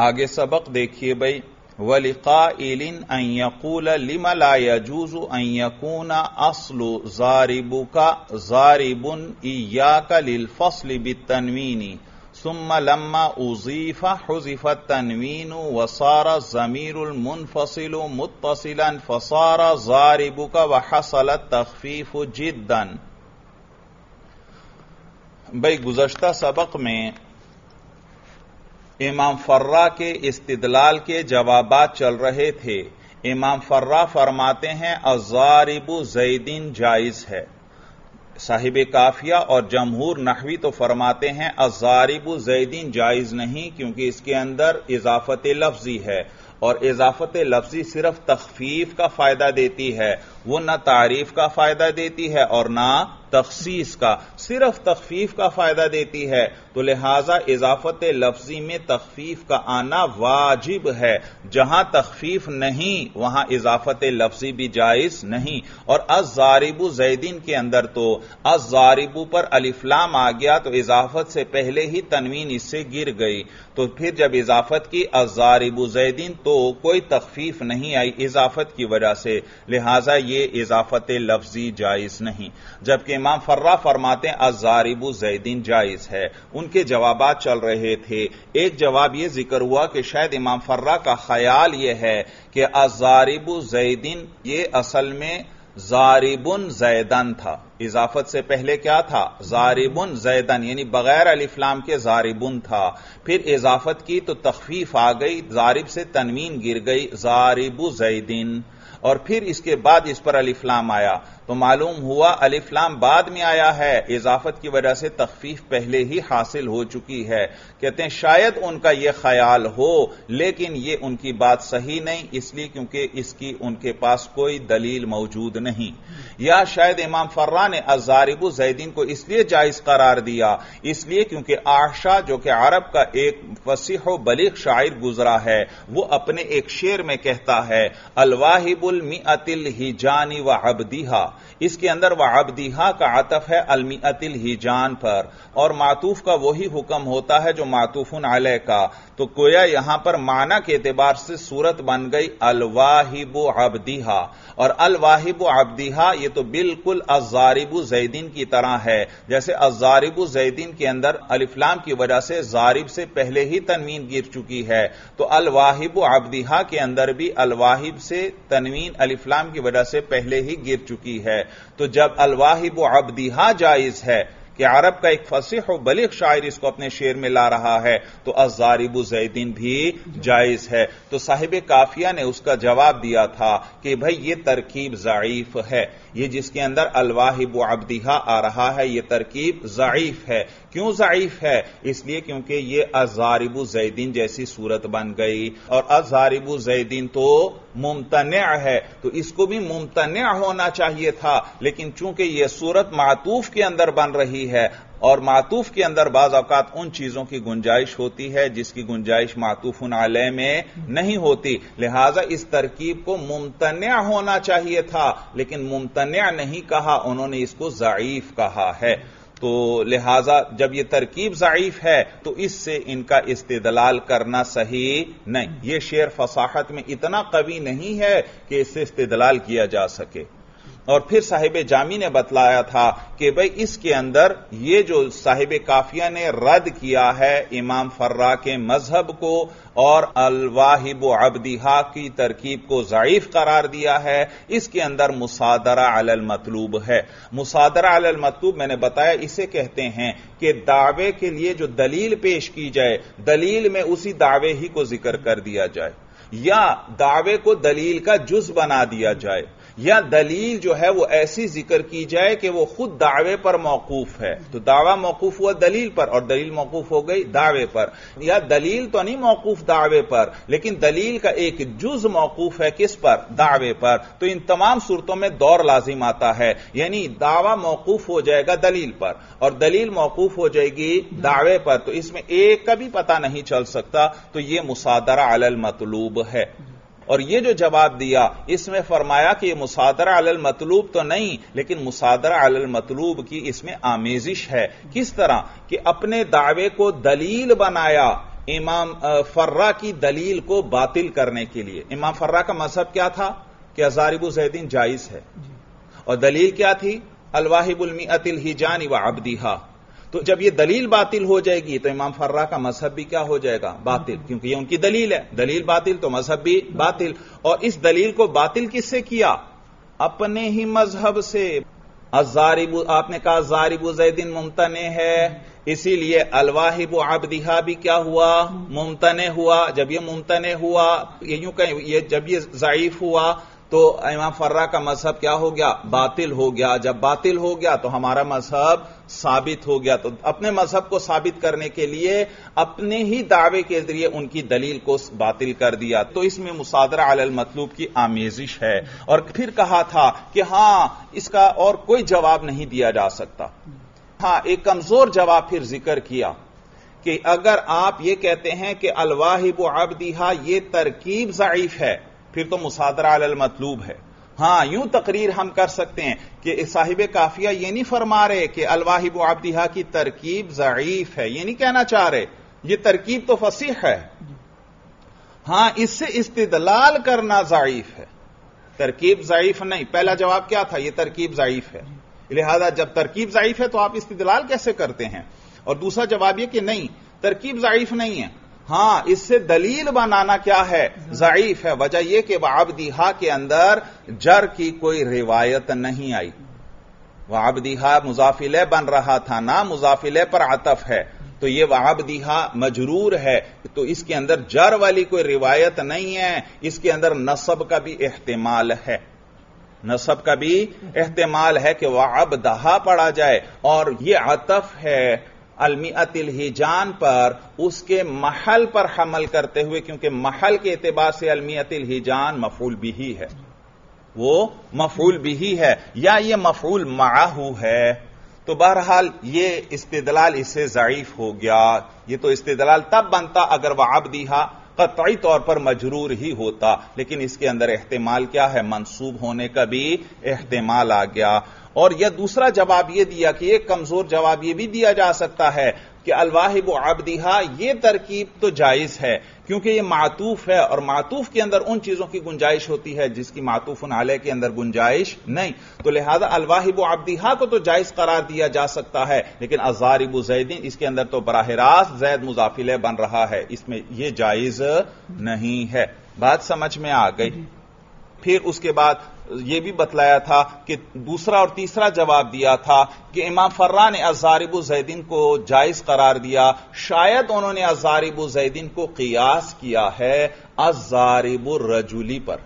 आगे सबक देखिए भाई। वलिकाइलिन अन यकूल लिमा ला यजूजु अन यकूना अस्लु जारिबुका जारिबुन इय्याका लिल फस्ल बितन्वीनी सुम्मा लम्मा उजीफा हुजिफा तन्वीनु वसारा जमीरुल मुनफसिलु मुत्तसिलन फसारा जारिबुका व हसल तखफीफु जिद्दन। भाई गुज़श्ता सबक में इमाम फर्रा के इस्तिदलाल के जवाबात चल रहे थे। इमाम फर्रा फरमाते हैं अज़ारिबु ज़ैदिन जायज़ है। साहिब काफिया और जमहूर नहवी तो फरमाते हैं अज़ारिबु ज़ैदिन जायज़ नहीं, क्योंकि इसके अंदर इजाफत लफ्जी है और इजाफत लफ्जी सिर्फ तखफीफ का फायदा देती है, वो ना तारीफ का फायदा देती है और ना तखसीस का, सिर्फ तखफीफ का फायदा देती है। तो लिहाजा इजाफत लफ्जी में तखफीफ का आना वाजिब है। जहां तखफीफ नहीं वहां इजाफत लफ्जी भी जायज नहीं। और अज़ारिबु ज़ैदिन के अंदर तो अज़ारिबु पर अलिफ्लाम आ गया तो इजाफत से पहले ही तनवीन इससे गिर गई, तो फिर जब इजाफत की अज़ारिबु ज़ैदिन तो कोई तखफीफ नहीं आई इजाफत की वजह से, लिहाजा ये इजाफत लफ्जी जायज नहीं। जबकि इमाम फर्रा फरमाते हैं अज़ारिबु ज़ैदिन जायज है। उनके जवाबात चल रहे थे। एक जवाब यह जिक्र हुआ कि शायद इमाम फर्रा का ख्याल यह है कि अज़ारिबु ज़ैदिन ये असल में ज़ारिबुन ज़ैदन था। इजाफत से पहले क्या था? ज़ारिबुन ज़ैदन, यानी बगैर अलिफ्लाम के ज़ारिबुन था। फिर इजाफत की तो तखफीफ आ गई, ज़ारिब से तनवीन गिर गई, ज़ारिबु ज़ैदिन, और फिर इसके बाद इस पर अलिफ्लाम आया। तो मालूम हुआ अलिफ्लाम बाद में आया है, इजाफत की वजह से तखफीफ पहले ही हासिल हो चुकी है। कहते हैं शायद उनका यह ख्याल हो, लेकिन यह उनकी बात सही नहीं, इसलिए क्योंकि इसकी उनके पास कोई दलील मौजूद नहीं। या शायद इमाम फर्रा ने अज़ारिबु ज़ैदिन को इसलिए जायज करार दिया, इसलिए क्योंकि आशा जो कि अरब का एक फसीह व बलीग शायर गुजरा है, वो अपने एक शेर में कहता है अलवाहिबुल मिअतिल हिजानी व अब्दीहा। इसके अंदर वह अब्दीहा का आतफ है अलमिअतिल हिजान पर, और मातूफ का वही हुक्म होता है जो मातूफुन अलैह का। तो कोया यहां पर माना के एतबार से सूरत बन गई अलवाहिबु अब्दीहा, और अलवाहिबु अब्दीहा यह तो बिल्कुल अज़ारिबु ज़ैदिन की तरह है। जैसे अज़ारिबु ज़ैदिन के अंदर अलिफ्लाम की वजह से ज़ारिब से पहले ही तनवीन गिर चुकी है, तो अलवाहिबु अब्दीहा के अंदर भी अलवाहिब से तनवीन अलिफ्लाम की वजह से पहले ही गिर चुकी है। तो जब अलवाहिबु अब्दीहा जायज है कि अरब का एक फसीह व बलीग शायर इसको अपने शेर में ला रहा है, तो अज़ारिबु ज़ैदिन भी जायज है। तो साहिब काफिया ने उसका जवाब दिया था कि भाई यह तरकीब ज़ईफ है, यह जिसके अंदर अलवाहिबु अब्दीहा आ रहा है यह तरकीब ज़ईफ है। क्यों ज़ईफ है? इसलिए क्योंकि यह अज़ारिबु ज़ैदिन जैसी सूरत बन गई, और अज़ारिबु ज़ैदिन तो मुमतने है, तो इसको भी मुमतने होना चाहिए था। लेकिन चूंकि यह सूरत मातूफ के अंदर बन रही है, और मातूफ के अंदर बाज औकात उन चीजों की गुंजाइश होती है जिसकी गुंजाइश मातूफुन अलैह में नहीं होती, लिहाजा इस तरकीब को मुमतन्या होना चाहिए था, लेकिन मुमतन्या नहीं कहा, उन्होंने इसको ज़ईफ कहा है। तो लिहाजा जब यह तरकीब ज़ईफ है तो इससे इनका इस्तिदलाल करना सही नहीं। यह शेर फसाहत में इतना कवी नहीं है कि इससे इस्तिदलाल किया जा सके। और फिर साहिब जामी ने बतलाया था कि भाई इसके अंदर ये जो साहिब काफिया ने रद्द किया है इमाम फर्रा के मजहब को और अलवाहिबु अब्दीहा की तरकीब को ज़ईफ करार दिया है, इसके अंदर मुसादरा अलल मतलूब है। मुसादरा अलल मतलूब मैंने बताया इसे कहते हैं कि दावे के लिए जो दलील पेश की जाए, दलील में उसी दावे ही को जिक्र कर दिया जाए, या दावे को दलील का जुज़ बना दिया जाए, या दलील जो है वो ऐसी जिक्र की जाए कि वो खुद दावे पर मौकूफ है। तो दावा मौकूफ हुआ दलील पर और दलील मौकूफ हो गई दावे पर, या दलील तो नहीं मौकूफ दावे पर लेकिन दलील का एक जुज मौकूफ है किस पर? दावे पर। तो इन तमाम सूरतों में दौर लाजिम आता है, यानी दावा मौकूफ हो जाएगा दलील पर और दलील मौकूफ हो जाएगी दावे पर, तो इसमें एक का भी पता नहीं चल सकता। तो यह मुसादरा अलल मतलूब है। और ये जो जवाब दिया इसमें फरमाया कि यह मुसादरा अलल मतलूब तो नहीं, लेकिन मुसादरा अलल मतलूब की इसमें आमेजिश है। किस तरह कि अपने दावे को दलील बनाया, इमाम फर्रा की दलील को बातिल करने के लिए। इमाम फर्रा का मजहब क्या था कि अजारिबु जैदीन जायज है, और दलील क्या थी, अलवाहिबुल मिअतिल हिजानी व अब्दीहा। तो जब यह दलील बातिल हो जाएगी तो इमाम फर्रा का मजहब भी क्या हो जाएगा, बातिल, क्योंकि यह उनकी दलील है। दलील बातिल तो मजहब भी बातिल। और इस दलील को बातिल किससे किया, अपने ही मजहब से। अजारिबु, आपने कहा जारिबु जैदीन मुमतने है, इसीलिए अलवाहिब अब्दिहा भी क्या हुआ, मुमतने हुआ। जब यह मुमतने हुआ, ये यूं कहें, ये जब यह ज़ईफ हुआ तो इमाम फर्रा का मजहब क्या हो गया, बातिल हो गया। जब बातिल हो गया तो हमारा मजहब साबित हो गया। तो अपने मजहब को साबित करने के लिए अपने ही दावे के जरिए उनकी दलील को बातिल कर दिया। तो इसमें मुसादरा अलल मतलूब की आमेजिश है। और फिर कहा था कि हां, इसका और कोई जवाब नहीं दिया जा सकता। हां, एक कमजोर जवाब फिर जिक्र किया कि अगर आप ये कहते हैं कि अलवाहिब अब्दिहा ये तरकीब ज़ईफ है, फिर तो मुसादरा अलल मतलूब है। हां, यूं तकरीर हम कर सकते हैं कि साहिब काफिया ये नहीं फरमा रहे कि अलवाहिब अब्दिहा की तरकीब ज़ईफ है, ये नहीं कहना चाह रहे, ये तरकीब तो फसीह है। हां, इससे इस्तिदलाल करना ज़ईफ है, तरकीब ज़ईफ नहीं। पहला जवाब क्या था, यह तरकीब ज़ईफ है, लिहाजा जब तरकीब ज़ईफ है तो आप इस्तिदलाल कैसे करते हैं। और दूसरा जवाब यह कि नहीं, तरकीब ज़ईफ नहीं है, हां इससे दलील बनाना क्या है, ज़ईफ है। वजह यह कि वाबदीहा के अंदर जर की कोई रिवायत नहीं आई। वाबदीहा मुजाफिले बन रहा था ना, मुजाफिले पर आतफ है, तो यह वाबदीहा मजरूर है, तो इसके अंदर जर वाली कोई रिवायत नहीं है। इसके अंदर नसब का भी एहतिमाल है, नसब का भी एहतिमाल है कि वाबदहा पढ़ा जाए। और यह आतफ है अलमिअतिल हिजान पर, उसके महल पर हमल करते हुए, क्योंकि महल के एतबार से अलमिअतिल हिजान मफूल बिही है, वो मफूल बिही है या ये मफूल माहू है। तो बहरहाल ये इस्तिदलाल इससे ज़ईफ हो गया। ये तो इस्तिदलाल तब बनता अगर वाबदीहा कतई तौर पर मजरूर ही होता, लेकिन इसके अंदर एहतिमाल क्या है, मंसूब होने का भी एहतिमाल आ गया। और यह दूसरा जवाब यह दिया कि एक कमजोर जवाब यह भी दिया जा सकता है कि अलवाहिब अब्दिहा यह तरकीब तो जायज है, क्योंकि यह मातूफ है, और मातूफ के अंदर उन चीजों की गुंजाइश होती है जिसकी मातूफुन अलैह के अंदर गुंजाइश नहीं। तो लिहाजा अलवाहिब अब्दिहा को तो जायज करार दिया जा सकता है, लेकिन अजारिब जैदीन इसके अंदर तो बराह रास्त जैद मुजाफिले बन रहा है, इसमें यह जायज नहीं है। बात समझ में आ गई। फिर उसके बाद यह भी बतलाया था कि दूसरा और तीसरा जवाब दिया था कि इमाम फर्रा ने अजारिब जैदीन को जायज करार दिया, शायद उन्होंने अजारिब जैदीन को कियास किया है अजारिब रजुली पर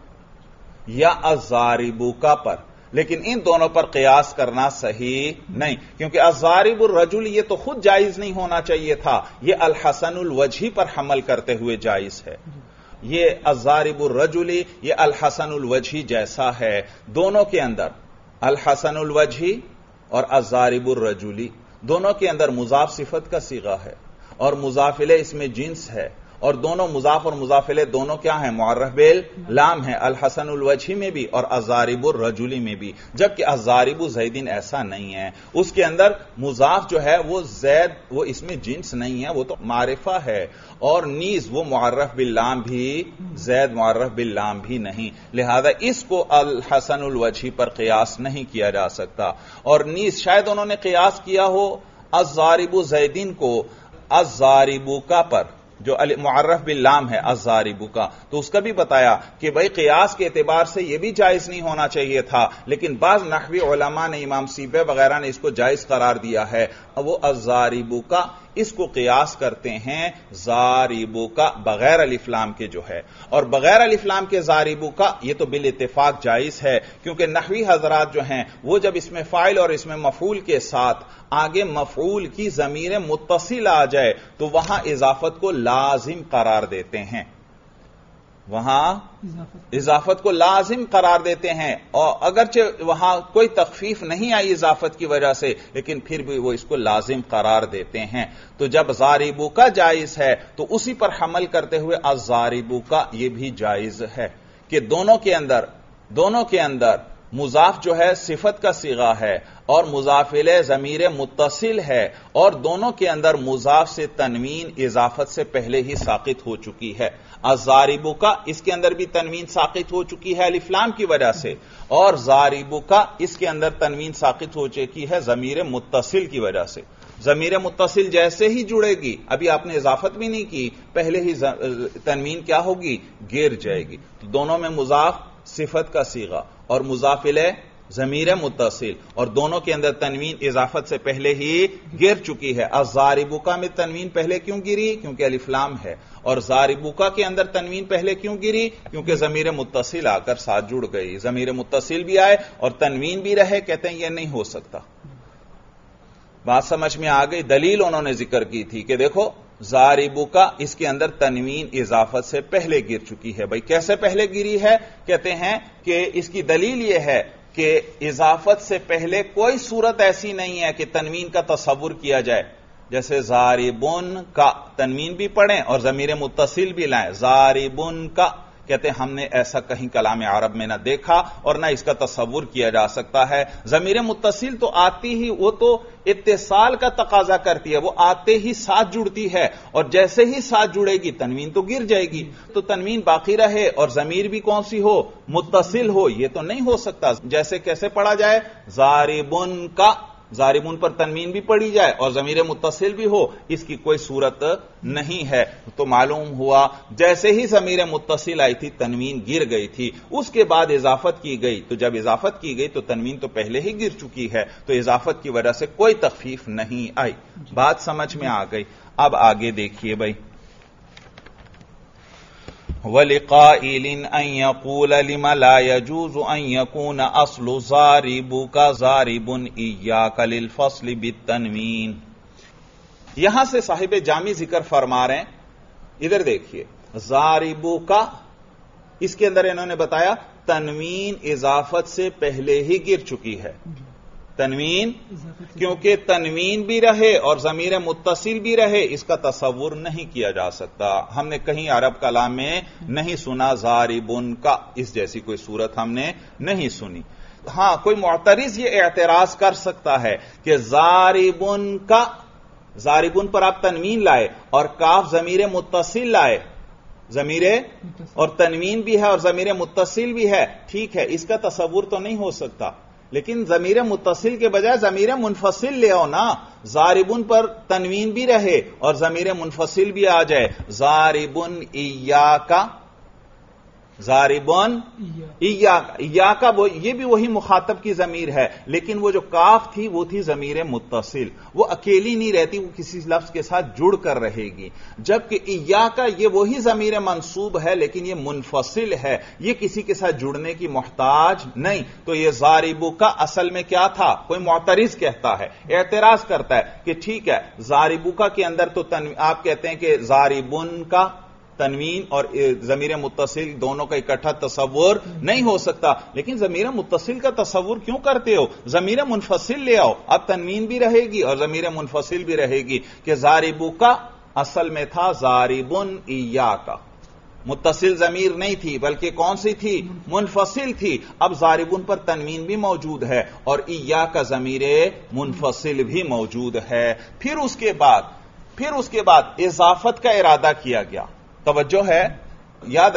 या अजारिबू का पर, लेकिन इन दोनों पर कियास करना सही नहीं, क्योंकि अजारिब रजुल यह तो खुद जायज नहीं होना चाहिए था, यह अलहसनुल वजही पर हमल करते हुए जायज है। ये अजारिबुर रजुली ये अलहसनुल वजही जैसा है, दोनों के अंदर अलहसनुल वजही और अजारिबुर रजुली दोनों के अंदर मुजाफ सिफत का सीगा है, और मुजाफिले इसमें जिन्स है, और दोनों मुजाफ और मुजाफिले दोनों क्या हैं, मुअर्रफ बिल लाम है, अलहसनुल वजही में भी और अजारिबुर रजुली में भी। जबकि अजारिबु जैदीन ऐसा नहीं है, उसके अंदर मुजाफ जो है वो जैद, वो इसमें जिन्स नहीं है, वो तो मारिफा है, और नीज वो मुअर्रफ बिल लाम भी, जैद मुअर्रफ बिल लाम भी नहीं, लिहाजा इसको अलहसनुल वजही पर कियास नहीं किया जा सकता। और नीज शायद उन्होंने कियास किया हो अजारिबु जैदीन को अजारिबु का पर, जो मुअर्रफ बिल लाम है अजारिबु का, तो उसका भी बताया कि भाई कियास के एतबार से यह भी जायज नहीं होना चाहिए था, लेकिन बाज नहवी उलमा ने, इमाम सीबे वगैरह ने इसको जायज करार दिया है। अब वो अजारिबु का इसको कियास करते हैं जारिबु का बगैर अलिफ लाम के जो है, और बगैर अलिफ लाम के जारिबु का यह तो बिल इत्तेफाक जायज है, क्योंकि नहवी हजरात जो हैं वो जब इसमें फाइल और इसमें मफूल के साथ आगे मफूल की जमीर मुत्तसिल आ जाए तो वहां इजाफत को लाजिम करार देते हैं, वहां इजाफत को लाजिम करार देते हैं। और अगरचे वहां कोई तखफीफ नहीं आई इजाफत की वजह से, लेकिन फिर भी वो इसको लाजिम करार देते हैं। तो जब जारिबू का जायज है तो उसी पर हमल करते हुए अजारिबू का यह भी जायज है कि दोनों के अंदर मुजाफ जो है सिफत का सिगा है और मुजाफिले ज़मीर मुत्तसिल है और दोनों के अंदर मुजाफ से तनवीन इजाफत से पहले ही साकित हो चुकी है। अज़ारिबु का इसके अंदर भी तनवीन साकित हो चुकी है अलिफ लाम की वजह से, और ज़ारिबु का इसके अंदर तनवीन साकित हो चुकी है ज़मीर मुत्तसिल की वजह से। ज़मीर मुत्तसिल जैसे ही जुड़ेगी, अभी आपने इजाफत भी नहीं की, पहले ही तनवीन क्या होगी, गिर जाएगी। तो दोनों में मुजाफ सिफत का सीगा और मुजाफिले ज़मीर मुत्तसिल और दोनों के अंदर तनवीन इजाफत से पहले ही गिर चुकी है। अज़ारिबुका में तनवीन पहले क्यों गिरी, क्योंकि अलिफ लाम है, और ज़ारिबुका के अंदर तनवीन पहले क्यों गिरी, क्योंकि ज़मीर मुत्तसिल आकर साथ जुड़ गई। ज़मीर मुत्तसिल भी आए और तनवीन भी रहे, कहते हैं यह नहीं हो सकता। बात समझ में आ गई। दलील उन्होंने जिक्र की थी कि देखो ज़ारिबुका इसके अंदर तनवीन इजाफत से पहले गिर चुकी है। भाई कैसे पहले गिरी है, कहते हैं कि इसकी दलील यह है कि इजाफत से पहले कोई सूरत ऐसी नहीं है कि तनवीन का तसव्वुर किया जाए। जैसे ज़ारिबुन का तनवीन भी पढ़ें और ज़मीर मुत्तसिल भी लाएं। ज़ारिबुन का, कहते हैं हमने ऐसा कहीं कलाम अरब में ना देखा और ना इसका तसव्वुर किया जा सकता है। ज़मीर मुत्तसिल तो आती ही, वो तो इत्तिसाल का तकाजा करती है, वो आते ही साथ जुड़ती है और जैसे ही साथ जुड़ेगी तनवीन तो गिर जाएगी। तो तनवीन बाकी रहे और ज़मीर भी कौन सी हो, मुत्तसिल हो, यह तो नहीं हो सकता। जैसे कैसे पढ़ा जाए, ज़ारिबुन का, ज़ारिबुन पर तनवीन भी पड़ी जाए और ज़मीर मुत्तसिल भी हो, इसकी कोई सूरत नहीं है। तो मालूम हुआ जैसे ही ज़मीर मुत्तसिल आई थी तनवीन गिर गई थी, उसके बाद इजाफत की गई। तो जब इजाफत की गई तो तनवीन तो पहले ही गिर चुकी है, तो इजाफत की वजह से कोई तखफीफ नहीं आई। बात समझ में आ गई। अब आगे देखिए भाई, वलिक़ाइल अन यक़ूल लिमा ला यजूज़ु अन यकून अस्लु ज़ारिबुका ज़ारिबुन इय्याक लिल फ़स्ल बित्तनवीन। यहां से साहिब जामी जिक्र फरमा रहे हैं। इधर देखिए ज़ारिबुका, इसके अंदर इन्होंने बताया तनवीन इजाफत से पहले ही गिर चुकी है। तनवीन, क्योंकि तनवीन भी रहे और ज़मीर मुत्तसिल भी रहे, इसका तसव्वुर नहीं किया जा सकता। हमने कहीं अरब कलाम में नहीं सुना ज़ारिबुन का, इस जैसी कोई सूरत हमने नहीं सुनी। हां, कोई मुअतरिज़ ये एतराज कर सकता है कि ज़ारिबुन का, ज़ारिबुन पर आप तनवीन लाए और काफ ज़मीर मुत्तसिल लाए, ज़मीरे और तनवीन भी है और ज़मीर मुत्तसिल भी है, ठीक है, इसका तसव्वुर तो नहीं हो सकता। लेकिन ज़मीर मुत्तसिल के बजाय ज़मीर मुनफसिल ले आओ ना। ज़ारिबुन पर तनवीन भी रहे और ज़मीर मुनफसिल भी आ जाए, ज़ारिबुन इय्याका, ज़ारिबुन इय्याका, इय्याका वो, ये भी वही मुखातब की ज़मीर है, लेकिन वो जो काफ थी वो थी ज़मीर मुत्तसिल, वो अकेली नहीं रहती, वो किसी लफ्ज के साथ जुड़ कर रहेगी। जबकि इय्याका ये वही ज़मीर मंसूब है, लेकिन ये मुनफसिल है, ये किसी के साथ जुड़ने की मोहताज नहीं। तो ये ज़ारिबुका असल में क्या था, कोई मुअतरिज़ कहता है, एतराज करता है कि ठीक है ज़ारिबुका के अंदर तो आप कहते हैं कि ज़ारिबुन का तनवीन और ज़मीर मुत्तसिल दोनों का इकट्ठा तसव्वुर नहीं हो सकता। लेकिन ज़मीर मुत्तसिल का तसव्वुर क्यों करते हो, ज़मीर मुनफसिल ले आओ, अब तनवीन भी रहेगी और ज़मीर मुनफसिल भी रहेगी। कि ज़ारिबुका असल में था ज़ारिबुन इय्याका, मुत्तसिल ज़मीर नहीं थी बल्कि कौन सी थी, मुनफसिल थी। अब ज़ारिबुन पर तनवीन भी मौजूद है और इय्याका ज़मीर मुनफसिल भी मौजूद है। फिर उसके बाद इजाफत का इरादा किया गया। तवज्जो है, याद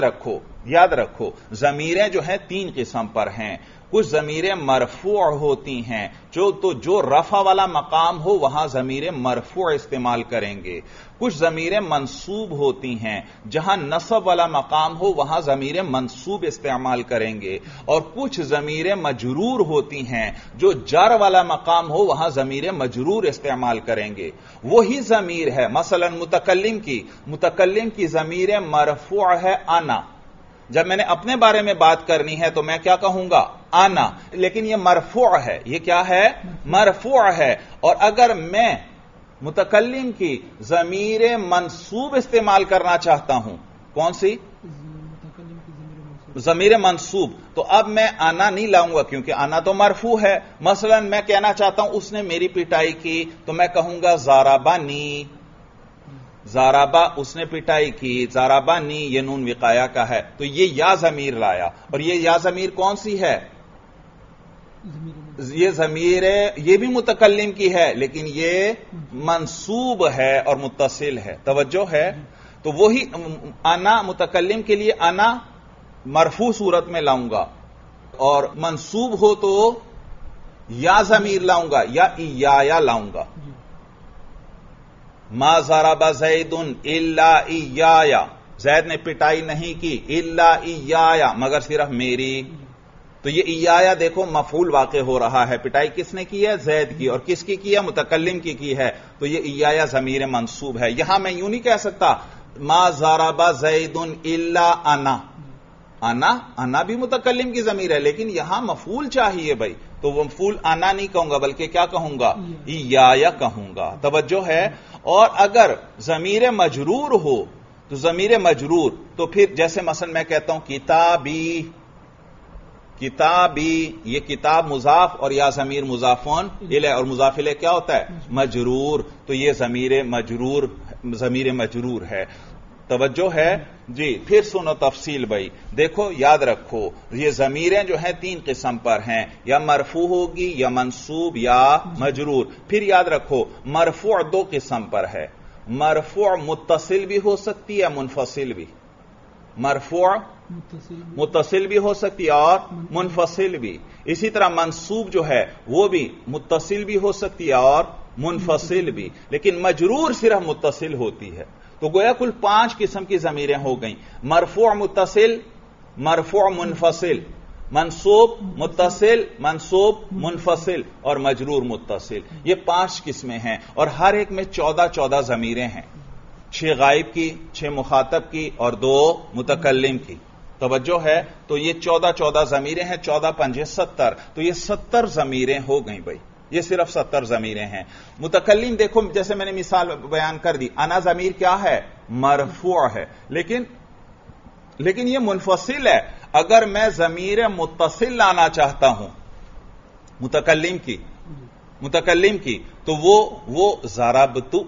रखो ज़मीरें जो हैं तीन किस्म पर हैं। कुछ ज़मीरें मरफूअ होती हैं, जो रफा वाला मकाम हो वहां ज़मीरें मरफूअ इस्तेमाल करेंगे। कुछ ज़मीरें मंसूब होती हैं, जहां नसब वाला मकाम हो वहां ज़मीरें मंसूब इस्तेमाल करेंगे। और कुछ ज़मीरें मजरूर होती हैं, जो जर वाला मकाम हो वहां ज़मीरें मजरूर इस्तेमाल करेंगे। वही ज़मीर है मसलन मुतकल्लिम की ज़मीरें मरफूअ है आना। जब मैंने अपने बारे में बात करनी है तो मैं क्या कहूंगा, आना, लेकिन यह मरफूअ है। यह क्या है, मरफूअ है। और अगर मैं मुतकल्लिम की ज़मीर मंसूब इस्तेमाल करना चाहता हूं, कौन सी, ज़मीर मंसूब, तो अब मैं आना नहीं लाऊंगा क्योंकि आना तो मरफू है। मसलन मैं कहना चाहता हूं उसने मेरी पिटाई की, तो मैं कहूंगा ज़ाराबानी, ज़ाराबा उसने पिटाई की, ज़ाराबा नी, ये नून विकाया का है, तो ये या ज़मीर लाया। और ये या ज़मीर कौन सी है, ये ज़मीर है, ये भी मुतकल्लिम की है लेकिन ये मंसूब है और मुत्तसिल है। तवज्जो है, तो वही अना मुतकल्लिम के लिए अना मरफू सूरत में लाऊंगा और मंसूब हो तो या ज़मीर लाऊंगा या इयाया लाऊंगा। मा ज़रबा ज़ैदुन इल्ला इयाया, ज़ैद ने पिटाई नहीं की इल्ला इयाया मगर सिर्फ मेरी। तो ये इयाया देखो मफूल वाक़े हो रहा है, पिटाई किसने की है? ज़ैद की। और किसकी की है? मुतकल्लिम की है। तो ये इयाया ज़मीर मंसूब है। यहां मैं यूं नहीं कह सकता मा ज़रबा ज़ैदुन इल्ला अना, अना अना भी मुतकल्लिम की ज़मीर है लेकिन यहां मफूल चाहिए भाई, तो वह मफूल अना नहीं कहूंगा बल्कि क्या कहूंगा? इयाया कहूंगा। तवज्जो है। और अगर ज़मीर मजरूर हो तो ज़मीर मजरूर तो फिर जैसे मसलन मैं कहता हूं किताबी, किताबी ये किताब मुजाफ और या ज़मीर मुजाफोन इले और मुजाफिले क्या होता है? मजरूर। तो ये ज़मीर मजरूर है। तवज्जो है जी। फिर सुनो तफसील भाई, देखो याद रखो ये ज़मीरें जो हैं तीन किस्म पर हैं, या मरफू होगी या मंसूब या मजरूर। फिर याद रखो मरफू दो किस्म पर है, मरफू मुत्तसिल भी हो सकती है मुनफसिल भी, मरफू मुत्तसिल भी हो सकती है और मुनफसिल भी। इसी तरह मंसूब जो है वो भी मुत्तसिल भी हो सकती है और मुनफसिल भी, लेकिन मजरूर सिर्फ मुत्तसिल होती है। तो गोया कुल पांच किस्म की ज़मीरें हो गई, मरफू मुत्तसिल, मरफू मुनफसिल, मंसूब मुत्तसिल, मंसूब मुनफसिल और मजरूर मुत्तसिल। ये पांच किस्में हैं और हर एक में 14-14 ज़मीरें हैं, 6 गायब की, 6 मुखातब की और 2 मुतकल्लिम की। तवज्जो है। तो ये 14-14 ज़मीरें हैं, 14 पंजे 70, तो ये 70 ज़मीरें हो गई भाई, ये सिर्फ 70 ज़मीरें हैं। मुतकल्लिम देखो जैसे मैंने मिसाल बयान कर दी, अना ज़मीर क्या है? मरफू है, लेकिन यह मुनफसिल है। अगर मैं ज़मीर मुत्तसिल लाना चाहता हूं मुतकल्लिम की तो वो ज़रबतु,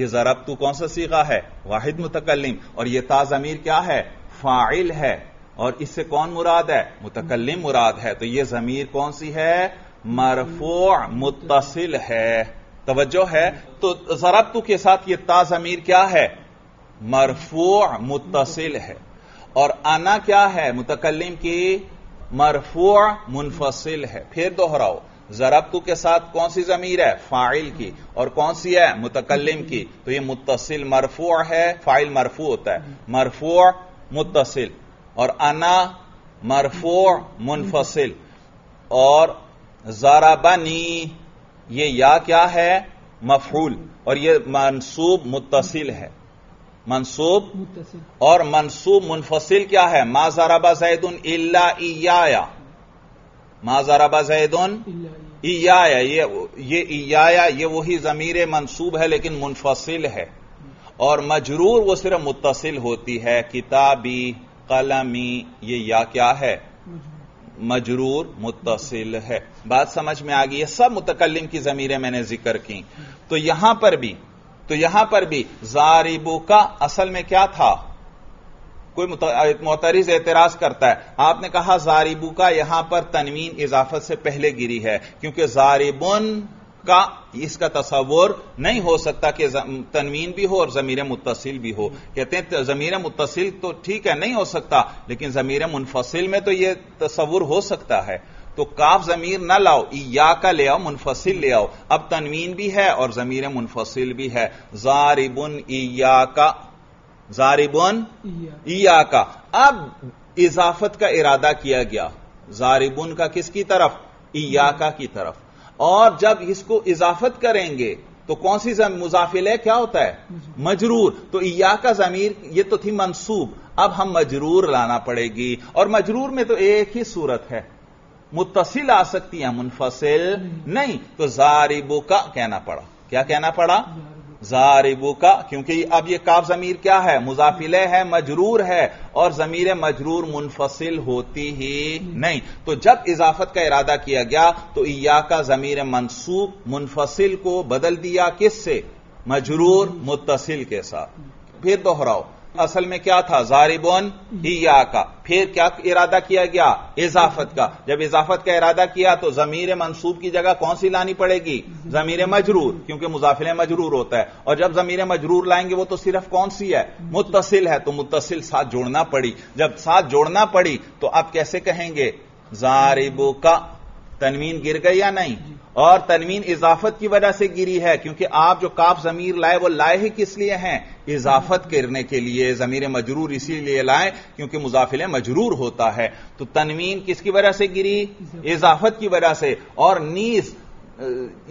ये ज़रबतु कौन सा सीगा है? वाहिद मुतकल्लिम। और ये ता ज़मीर क्या है? फाइल है। और इससे कौन मुराद है? मुतकल्लिम मुराद है। तो ये ज़मीर कौन सी है? मरफू मुत्तसिल है। तवज्जो है। तो ज़रबतु के साथ ये ता ज़मीर क्या है? मरफू मुत्तसिल है। और आना क्या है? मुतकल्लिम की मरफू मुनफसिल है। फिर दोहराओ, ज़रबतु के साथ कौन सी ज़मीर है? फाइल की। और कौन सी है? मुतकल्लिम की। तो यह मुत्तसिल मरफू है, फाइल मरफू होता है, मरफू मुत्तसिल। और आना मरफू मुनफसिल। और ज़रबनी ये या क्या है? मफूल। और यह मंसूब मुत्तसिल है, मंसूब। और मंसूब मुनफसिल क्या है? मा ज़रबा ज़ैदुन इल्ला इयाया, मा ज़रबा ज़ैदुन इयाया। ये इयाया ये वही ज़मीर मंसूब है लेकिन मुनफसिल है। और मजरूर वो सिर्फ मुत्तसिल होती है, किताबी, कलमी। ये या क्या है? मजरूर मुत्तसिल है। बात समझ में आ गई। ये सब मुतकल्लिम की ज़मीरें मैंने जिक्र की। तो यहां पर भी ज़ारिबु का असल में क्या था? कोई मोतरिज एतराज करता है, आपने कहा ज़ारिबु का यहां पर तनवीन इजाफत से पहले गिरी है क्योंकि ज़ारिबुन का इसका तसव्वुर नहीं हो सकता कि तनवीन भी हो और ज़मीर मुत्तसिल भी हो। कहते हैं ज़मीर मुत्तसिल तो ठीक है नहीं हो सकता, लेकिन ज़मीर मुनफसिल में तो यह तसव्वुर हो सकता है। तो काफ ज़मीर ना लाओ, इया का ले आओ, मुनफसिल ले आओ। अब तनवीन भी है और ज़मीर मुनफसिल भी है। ज़ारिबुन इया का, ज़ारिबुन इया का। अब इजाफत का इरादा किया गया ज़ारिबुन का किसकी तरफ? इया का की तरफ। और जब इसको इजाफत करेंगे तो कौन सी मुजाफिल है? क्या होता है? मजरूर। तो इया का ज़मीर ये तो थी मंसूब, अब हम मजरूर लाना पड़ेगी। और मजरूर में तो एक ही सूरत है, मुत्तसिल आ सकती है, मुनफसिल नहीं। तो ज़ारिबु का कहना पड़ा। क्या कहना पड़ा? ज़ारिबु का, क्योंकि अब यह काफ ज़मीर क्या है? मुजाफिले है, मजरूर है। और ज़मीर मजरूर मुनफसिल होती ही नहीं। तो जब इजाफत का इरादा किया गया तो इया का ज़मीर मंसूब मुनफसिल को बदल दिया किससे? मजरूर मुत्तसिल के साथ। फिर दोहराओ, असल में क्या था, जारिबोन हिया का, फिर क्या इरादा किया गया, इजाफत का। जब इजाफत का इरादा किया तो जमीर मंसूब की जगह कौन सी लानी पड़ेगी, जमीर मजरूर, क्योंकि मुजाफिल मजरूर होता है। और जब जमीर मजरूर लाएंगे वो तो सिर्फ कौन सी है, मुत्तसिल है, तो मुत्तसिल साथ जोड़ना पड़ी। जब साथ जोड़ना पड़ी तो आप कैसे कहेंगे जारिबो का, तनवीन गिर गई या नहीं, और तनवीन इजाफत की वजह से गिरी है, क्योंकि आप जो काफ जमीर लाए वो लाए ही किस लिए हैं, इजाफत करने के लिए, जमीर मजरूर इसीलिए लाए क्योंकि मुजाफिल मजरूर होता है। तो तनवीन किसकी वजह से गिरी, इजाफत की वजह से। और नीस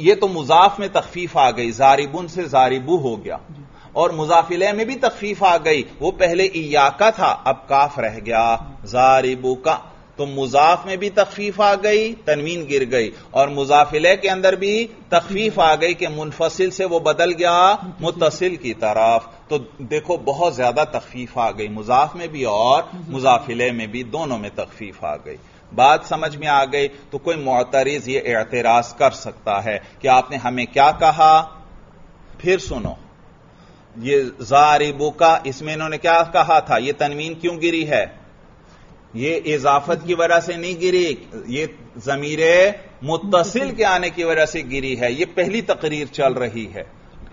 ये तो मुजाफ में तखफीफ आ गई, जारिबुन से जारिबू हो गया, और मुजाफिले में भी तखफीफ आ गई, वो पहले इयाका था अब काफ रह गया जारिबू का, तो मुजाफ में भी तखफीफ आ गई, तनवीन गिर गई, और मुजाफिले के अंदर भी तखफीफ आ गई कि मुनफसिल से वो बदल गया मुतसिल की तरफ। तो देखो बहुत ज्यादा तखफीफ आ गई, मुजाफ में भी और मुजाफिले में भी, दोनों में तखफीफ आ गई। बात समझ में आ गई। तो कोई मुतरिज ये एतराज कर सकता है कि आपने हमें क्या कहा, फिर सुनो, ये जारिबू का, इसमें इन्होंने क्या कहा था, ये तनवीन क्यों गिरी है, ये इजाफत की वजह से नहीं गिरी, ये ज़मीरे मुत्तसिल के आने की वजह से गिरी है। ये पहली तकरीर चल रही है,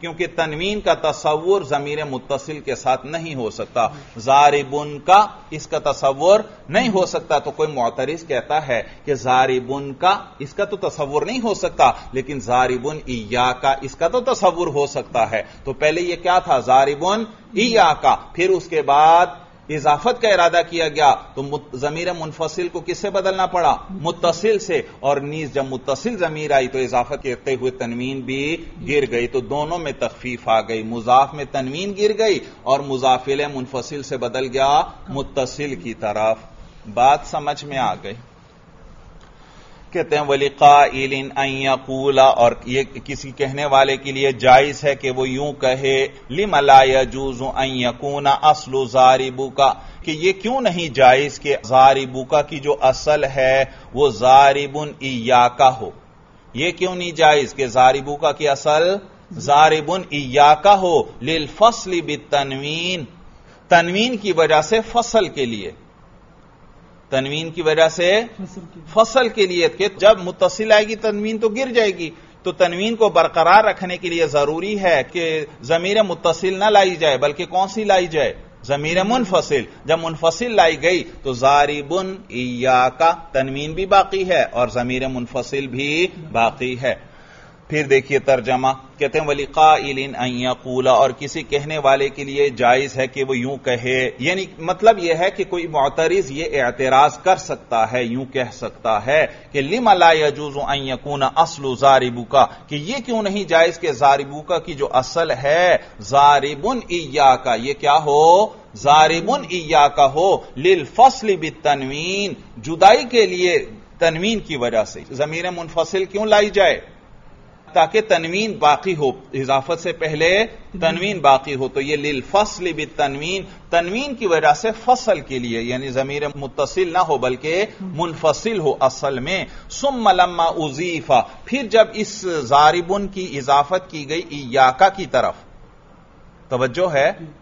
क्योंकि तनवीन का तसव्वुर ज़मीरे मुत्तसिल के साथ नहीं हो सकता, जारिबुन का इसका तसव्वुर नहीं हो सकता। तो कोई मुतरिज़ कहता है कि जारिबुन का इसका तो तसव्वुर नहीं हो सकता, लेकिन जारिबुन इया का इसका तो तसव्वुर हो सकता है। तो पहले यह क्या था, जारिबुन इया का, फिर उसके बाद इजाफत का इरादा किया गया तो जमीर मुनफसिल को किससे बदलना पड़ा, मुत्तसिल से, और नीज जब मुत्तसिल जमीर आई तो इजाफत करते हुए तनवीन भी गिर गई। तो दोनों में तखफीफ आ गई, मुजाफ में तनवीन गिर गई और मुजाफिल मुनफसिल से बदल गया मुत्तसिल की तरफ। बात समझ में आ गई। कहते हैं वलिकाइलिन अय्यकूला, और ये किसी कहने वाले के लिए जायज है कि वो यूं कहे, लिमा ला यजूज़ु अन यकूना अस्लु जारिबुका, कि ये क्यों नहीं जायज कि जारिबुका की जो असल है वो जारिबुन इयाका हो। ये क्यों नहीं जायज कि जारिबुका की असल जारिबुन इयाका हो, लिल फस्ल बितनवीन, तनवीन की वजह से फसल के लिए, तनवीन की वजह से फसल के लिए, कि जब मुत्तसिल आएगी तनवीन तो गिर जाएगी। तो तनवीन को बरकरार रखने के लिए जरूरी है कि जमीर मुत्तसिल ना लाई जाए, बल्कि कौन सी लाई जाए, जमीर मुनफसिल। जब मुनफसिल लाई गई तो जारिबुन इयाका, तनवीन भी बाकी है और जमीर मुनफसिल भी बाकी है। फिर देखिए तर्जमा, कहते हैं वलिकाइलिन अन यकूला, और किसी कहने वाले के लिए जायज है कि वो यूं कहे, यानी मतलब यह है कि कोई मुतरिज ये एतराज कर सकता है, यूं कह सकता है कि लिमा ला यजूज़ु अन यकूना अस्लु जारिबुका, कि ये क्यों नहीं जायज कि जारिबुका की जो असल है जारिबुन इयाका, ये क्या हो, जारिबुन इयाका हो, लिल फसल बितनवीन, जुदाई के लिए तनवीन की वजह से। ज़मीर मुनफसिल क्यों लाई जाए, ताकि तनवीन बाकी हो, इजाफत से पहले तनवीन बाकी हो। तो यह लिल फसल बि तनवीन, तनवीन की वजह से फसल के लिए, यानी जमीर मुत्तसिल ना हो बल्कि मुनफसिल हो असल में। सुम्म लम्मा उजीफा, फिर जब इस जारिबुन की इजाफत की गई इयाका की तरफ, तवज्जो है,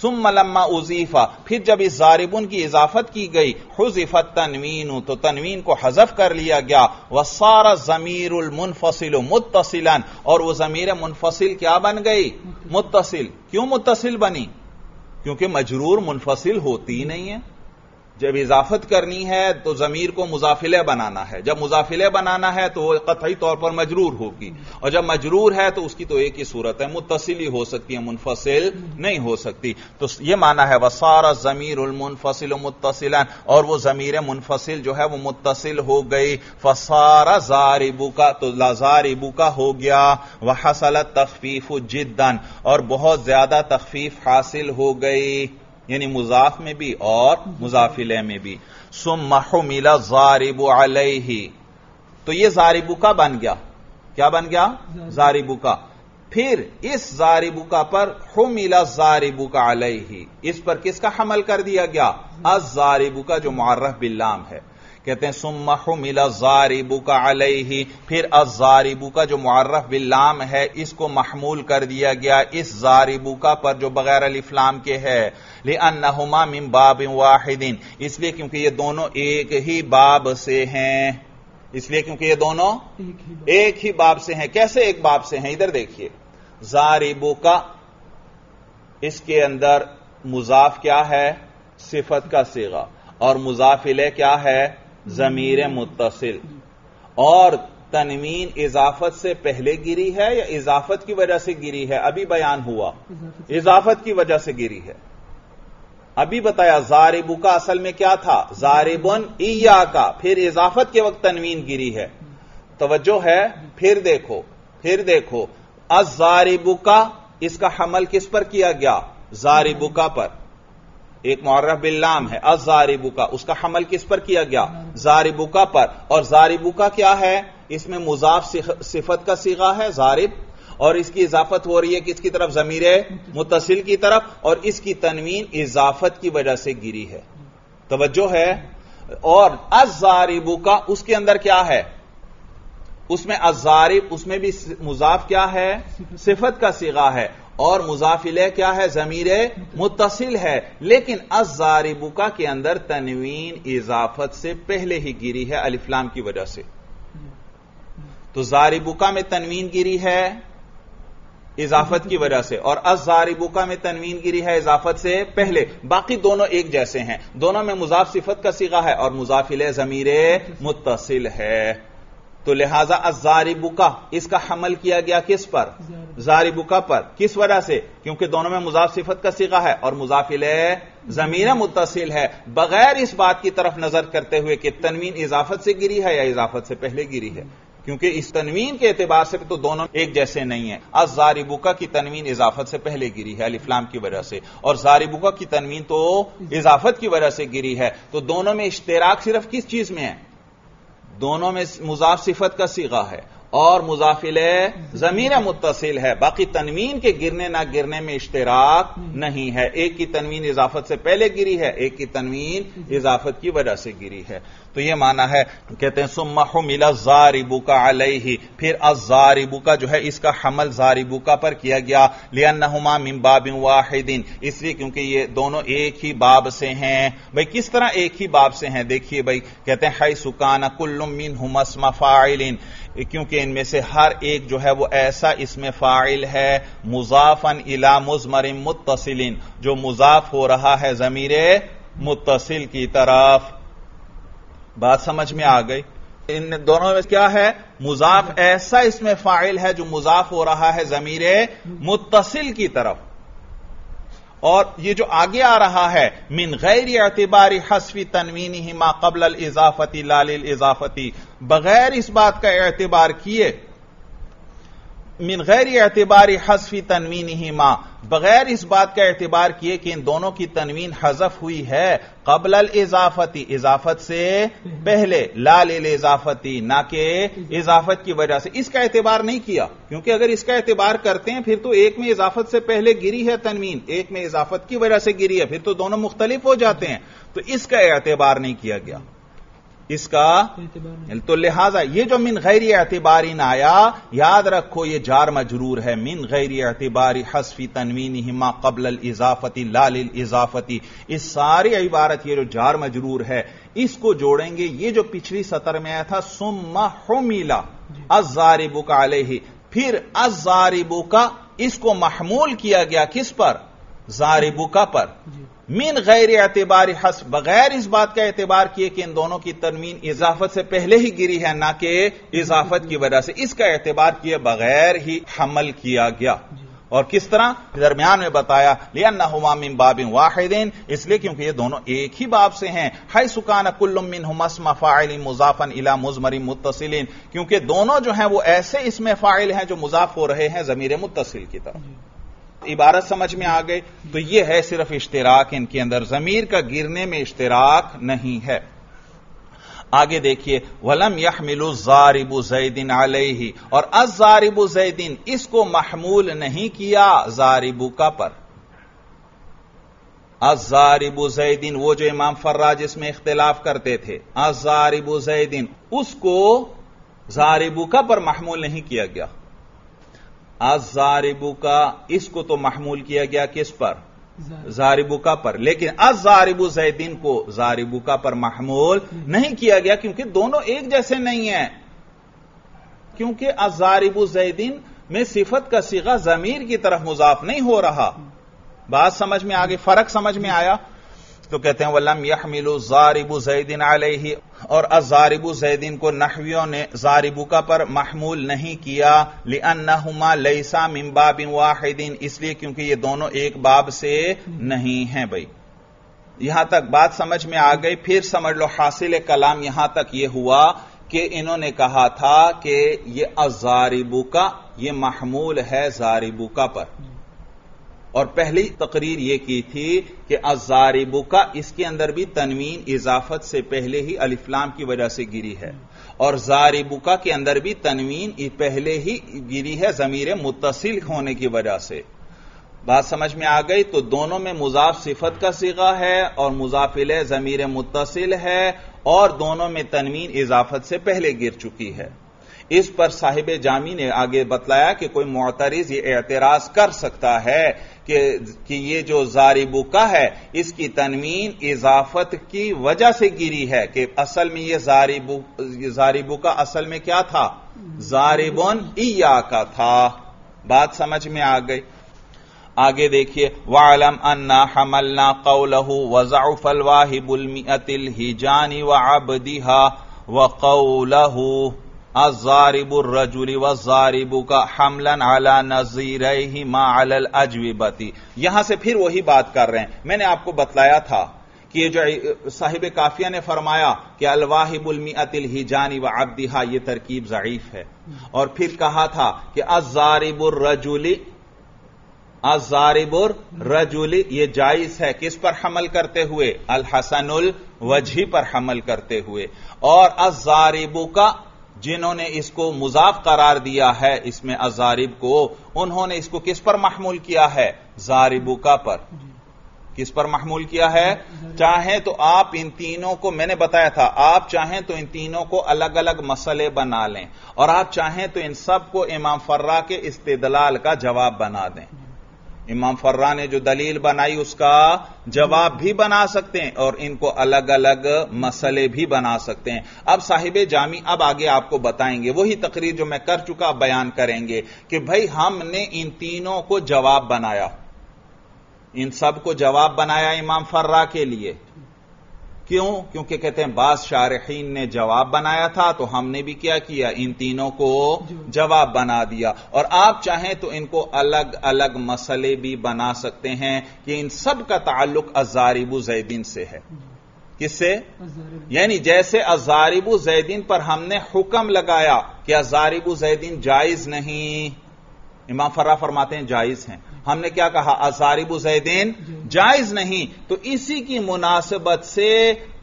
सुम्म लम्मा उजीफा, फिर जब इस जारिबुन की इजाफत की गई हुज़िफ़त तनवीन, तो तनवीन को हजफ कर लिया गया, वसारा ज़मीरुल मुनफ़सिलु मुत्तसिलन, और वह ज़मीर मुनफ़सिल क्या बन गई, मुत्तसिल। क्यों मुत्तसिल बनी, क्योंकि मजरूर मुनफ़सिल होती नहीं है। जब इजाफत करनी है तो जमीर को मुजाफिले बनाना है, जब मुजाफिले बनाना है तो वह कतई तौर पर मजरूर होगी, और जब मजरूर है तो उसकी तो एक ही सूरत है, मुत्तसिल ही हो सकती है, मुनफसिल नहीं हो सकती। तो यह माना है वसारा ज़मीरुल मुनफ़सिलु मुत्तसिलन, और वह ज़मीर मुनफसिल जो है वह मुत्तसिल हो गई। फसारा ज़ारिबुका, तो ला ज़ारिबुका हो गया। वह हसलत तखफीफु जिद्दन, और बहुत ज्यादा तखफीफ हासिल हो गई, यानी मुजाफ में भी और मुजाफिले में भी। सुम्मा हुमिला जारिबु अलैहि, तो यह जारिबुका बन गया, क्या बन गया, जारिबुका। फिर इस जारिबुका पर हुमिला जारिबुका अलैहि, इस पर किसका हमल कर दिया गया, अज़ जारिबुका जो मुअर्रफ बिल्लाम है, कहते हैं सुम्मा हुमिला ज़ारिबु का अलैहि, फिर अज़ारिबु का जो मुअर्रफ बिल्लाम है इसको महमूल कर दिया गया इस ज़ारिबु का पर जो बगैर अलिफ लाम के है। लिअन्नहुमा मिन बाबिन वाहिदिन, इसलिए क्योंकि ये दोनों एक ही बाब से हैं, इसलिए क्योंकि ये दोनों एक ही बाब से हैं। कैसे एक बाब से हैं? इधर देखिए, ज़ारिबु का इसके अंदर मुजाफ क्या है? सिफत का सीगा, और मुजाफिले क्या है? ज़मीर मुत्तसिल। और तनवीन इजाफत से पहले गिरी है या इजाफत की वजह से गिरी है? अभी बयान हुआ इजाफत की वजह से गिरी है। अभी बताया ज़ारिबु का असल में क्या था? ज़ारिबुन इय्याका, फिर इजाफत के वक्त तनवीन गिरी है। तवज्जो है, फिर देखो अज़ारिबु का इसका हमल किस पर किया गया? ज़ारिबु का पर। एक मुअर्रफ बिल्लाम है अज़ारिबुका, उसका हमल किस पर किया गया? ज़ारिबुका पर। और ज़ारिबुका क्या है? इसमें मुजाफ सिफत का सीगा है ज़ारिब, और इसकी इजाफत हो रही है किसकी तरफ? ज़मीरे मुत्तसिल की तरफ, और इसकी तनवीन इजाफत की वजह से गिरी है। तवज्जो है। और अज़ारिबुका उसके अंदर क्या है? उसमें अज़ारिब, उसमें भी मुजाफ क्या है? सिफत का सीगा है, और मुजाफिले क्या है? ज़मीरे मुत्तसिल है। लेकिन अज़ारिबुका के अंदर तनवीन इजाफत से पहले ही गिरी है अलिफ लाम की वजह से। तो ज़ारिबुका में तनवीन गिरी है इजाफत की वजह से, और अज़ारिबुका में तनवीन गिरी है इजाफत से पहले। बाकी दोनों एक जैसे हैं, दोनों में मुजाफ सिफत का सीगा है और मुजाफिले ज़मीरे मुत्तसिल है। तो लिहाजा अज़ारिबुका इसका हमल किया गया किस पर? ज़ारिबुका पर। किस वजह से? क्योंकि दोनों में मुजाफ सिफत का सीगा है और मुजाफिले ज़मीर मुत्तसिल है, बगैर इस बात की तरफ नजर करते हुए कि तनवीन इजाफत से गिरी है या इजाफत से पहले गिरी है, क्योंकि इस तनवीन के एतबार से तो दोनों एक जैसे नहीं है। अज़ारिबुका की तनवीन इजाफत से पहले गिरी है अलिफ लाम की वजह से, और ज़ारिबुका की तनवीन तो इजाफत की वजह से गिरी है। तो दोनों में इश्तिराक सिर्फ किस चीज में है? दोनों में मुजाफ सिफत का सीगा है और मुजाफिले ज़मीर मुत्तसिल है, बाकी तनवीन के गिरने ना गिरने में इश्तिराक नहीं है। एक की तनवीन इजाफत से पहले गिरी है, एक की तनवीन इजाफत की वजह से गिरी है। तो यह माना है। कहते हैं सुम्मा हुमिला ज़ारिबुका अलैहि, फिर अज़ारिबुका जो है इसका हमल ज़ारिबुका पर किया गया। लिअन्नहुमा मिन बाबिन वाहिदिन, इसलिए क्योंकि ये दोनों एक ही बाब से हैं। भाई किस तरह एक ही बाब से हैं? देखिए भाई, कहते हैं हैसु काना कुल्लु मिनहुमा इस्मा फ़ाइलिन, क्योंकि इनमें से हर एक जो है वो ऐसा इसमें फाइल है मुजाफन इला मुजमर मुत्तसिलिन, जो मुजाफ हो रहा है ज़मीरे मुत्तसिल की तरफ। बात समझ में आ गई। इन दोनों में क्या है? मुजाफ ऐसा इसमें फाइल है जो मुजाफ हो रहा है ज़मीरे मुत्तसिल की तरफ। और ये जो आगे आ रहा है मिन गैरी एतबारी हस्फी तनवीनी हिमा कबल अल इजाफती लालिल इजाफती, बगैर इस बात का एतबार किए मिन गैरी एतबारी हस्फी तनवीनी हिमा, बगैर इस बात का एतबार किए कि इन दोनों की तनवीन हजफ हुई है कबल अल इजाफती, इजाफत से पहले, लालिल इजाफती, ना के इजाफत की वजह से। इसका एतबार नहीं किया, क्योंकि अगर इसका एतबार करते हैं फिर तो एक में इजाफत से पहले गिरी है तनवीन, एक में इजाफत की वजह से गिरी है, फिर तो दोनों मुख्तलिफ हो जाते हैं। तो इसका एतबार नहीं किया गया इसका। तो लिहाजा ये जो मिन गैर एतबारीन आया, याद रखो ये जार मजरूर है। मिन गैर एतबारी हस्फी तनवीनी हिमा कबल अल इजाफती लालिल इजाफती, इस सारी इबारत ये जो जार मजरूर है इसको जोड़ेंगे। ये जो पिछली सतर में आया था सुम्मा हुमिला अज़ारिबुका अलैहि, फिर अज़ारिबुका इसको महमूल किया गया किस पर? ज़ारिबुका पर। मिन गैर एतबारी हस्फ, बगैर इस बात का एतबार किए कि इन दोनों की तनवीन इजाफत से पहले ही गिरी है ना कि इजाफत की वजह से, इसका एतबार किए बगैर ही हमल किया गया। और किस तरह? दरमियान में बताया लिअन्नहुमा मिन बाबिन वाहिदिन, इसलिए क्योंकि ये दोनों एक ही बाब से हैं। हैसु काना कुल्लु मिनहुमा इस्मा फ़ाइलिन मुज़ाफ़न इला मुज़मरिन मुत्तसिलिन, क्योंकि दोनों जो हैं वो ऐसे इसमें फ़ाइल हैं जो मुज़ाफ़ हो रहे हैं ज़मीर मुत्तसिल की तरफ। इबारत समझ में आ गई। तो यह है सिर्फ इश्तिराक इनके अंदर, जमीर का गिरने में इश्तिराक नहीं है। आगे देखिए वलम यहमिलु ज़ारिबु ज़ैदिन अलैहि, और अज़ारिबु ज़ैदिन इसको महमूल नहीं किया ज़ारिबुका पर। अज़ारिबु ज़ैदिन, वो जो इमाम फर्राज इसमें इख्तिलाफ करते थे, अज़ारिबु ज़ैदिन, उसको ज़ारिबु का पर महमूल नहीं किया गया। अज़ारिबु का इसको तो महमूल किया गया किस पर? ज़ारिबु का पर। लेकिन अज़ारिबु ज़ैदिन को ज़ारिबु का पर महमूल नहीं किया गया क्योंकि दोनों एक जैसे नहीं है, क्योंकि अज़ारिबु ज़ैदिन में सिफत का सिगा ज़मीर की तरफ मुज़ाफ नहीं हो रहा। बात समझ में आ गई, फर्क समझ में आया? तो कहते हैं वलम यहमिलु ज़ारिबु ज़ैदिन अलैहि, और अज़ारिबु ज़ैदिन को नहवियों ने ज़ारिबु का पर महमूल नहीं किया। लिअन्नहुमा लैसा मिन बाबिन वाहिदिन, इसलिए क्योंकि ये दोनों एक बाब से नहीं हैं। भाई यहां तक बात समझ में आ गई। फिर समझ लो हासिल कलाम यहां तक ये हुआ कि इन्होंने कहा था कि ये अज़ारिबु का ये महमूल है ज़ारिबु का पर, और पहली तकरीर यह की थी कि अज़ारिबु का इसके अंदर भी तनवीन इजाफत से पहले ही अलिफ्लाम की वजह से गिरी है, और ज़ारिबु का के अंदर भी तनवीन पहले ही गिरी है ज़मीर मुत्तसिल होने की वजह से। बात समझ में आ गई? तो दोनों में मुज़ाफ़ सिफत का सिगा है और मुज़ाफ़ इलैह ज़मीर मुत्तसिल है, और दोनों में तनवीन इजाफत से पहले गिर चुकी है। इस पर साहिब जामी ने आगे बतलाया कि कोई मुअतरिज़ ये एतराज कर सकता है कि ये जो ज़ारिबु का है इसकी तनवीन इजाफत की वजह से गिरी है, कि असल में ये ज़ारिबु का असल में क्या था? ज़ारिबुन इया का था। बात समझ में आ गई। आगे देखिए, वालम अन्ना हमलना कौलहु वज़अफ़ल वाहिबुल मिअतिल हिजानी व अबदिहा व कौलहु अज़ारिबुर रजुल वज़ारिबु का हमलन अला नज़ीरैहि मा अलल अज्विबति। यहां से फिर वही बात कर रहे हैं। मैंने आपको बतलाया था कि जो साहिब काफिया ने फरमाया कि अलवाहिबुल मिअतिल हिजानी व अब्दिहा, यह तरकीब ज़ईफ है, और फिर कहा था कि अज़ारिबुर रजुली ये जायज है। किस पर हमल करते हुए? अल हसनुल वजही पर हमल करते हुए। और अज़ारिबु का जिन्होंने इसको मुजाफ करार दिया है, इसमें अज़ारिब को, उन्होंने इसको किस पर महमूल किया है? ज़ारिबु का पर। किस पर महमूल किया है? चाहे तो आप इन तीनों को, मैंने बताया था, आप चाहें तो इन तीनों को अलग अलग मसले बना लें, और आप चाहें तो इन सब को इमाम फर्रा के इस्तेदलाल का जवाब बना दें। इमाम फर्रा ने जो दलील बनाई उसका जवाब भी बना सकते हैं, और इनको अलग अलग मसले भी बना सकते हैं। अब साहिब जामी अब आगे आपको बताएंगे, वही तकरीर जो मैं कर चुका बयान करेंगे कि भाई हमने इन तीनों को जवाब बनाया, इन सब को जवाब बनाया इमाम फर्रा के लिए। क्यों? क्योंकि कहते हैं बास शारहीन ने जवाब बनाया था, तो हमने भी क्या किया? इन तीनों को जवाब बना दिया। और आप चाहें तो इनको अलग अलग मसले भी बना सकते हैं कि इन सब का ताल्लुक अज़ारिबु ज़ैदिन से है। किससे? यानी जैसे अज़ारिबु ज़ैदिन पर हमने हुक्म लगाया कि अज़ारिबु ज़ैदिन जायज नहीं, इमाम फर्रा फरमाते हैं जायज हैं। हमने क्या कहा? अज़ारिबु ज़ैदिन जायज नहीं। तो इसी की मुनासिबत से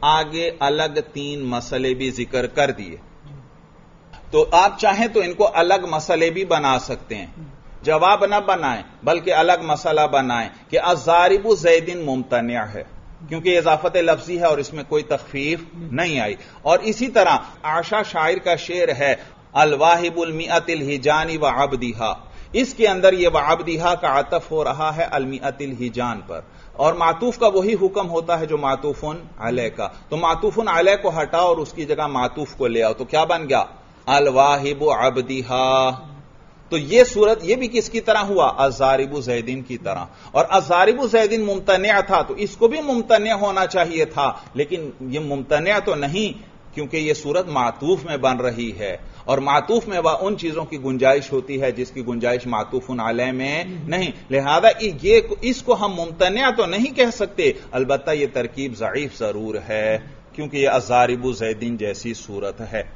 आगे अलग तीन मसले भी जिक्र कर दिए। तो आप चाहें तो इनको अलग मसले भी बना सकते हैं, जवाब ना बनाएं बल्कि अलग मसला बनाएं कि अज़ारिबु ज़ैदिन मुमतनिया है, क्योंकि इजाफत लफ्जी है और इसमें कोई तखफीफ नहीं आई। और इसी तरह आशा शायर का शेर है, अलवाहिबुल मिअतिल हिजानी व अब्दिहा, इसके अंदर यह वाबदिहा का आतफ हो रहा है अलमिअतिल हिजान पर, और मातूफ का वही हुक्म होता है जो मातूफुन अलैह का। तो मातूफुन अलैह को हटाओ और उसकी जगह मातूफ को ले आओ, तो क्या बन गया? अलवाहिबु अब्दिहा। तो यह सूरत यह भी किसकी तरह हुआ? अज़ारिबु ज़ैदिन की तरह। और अज़ारिबु ज़ैदिन मुमतनिया था, तो इसको भी मुमतनिया होना चाहिए था, लेकिन यह मुमतनिया तो नहीं क्योंकि यह सूरत मातूफ में बन रही है, और मातूफ में वह उन चीजों की गुंजाइश होती है जिसकी गुंजाइश मातूफुन अलैह में नहीं। लिहाजा ये इसको हम मुमतनिया तो नहीं कह सकते, अलबत्ता यह तरकीब ज़ईफ जरूर है क्योंकि यह अज़ारिबु ज़ैदिन जैसी सूरत है।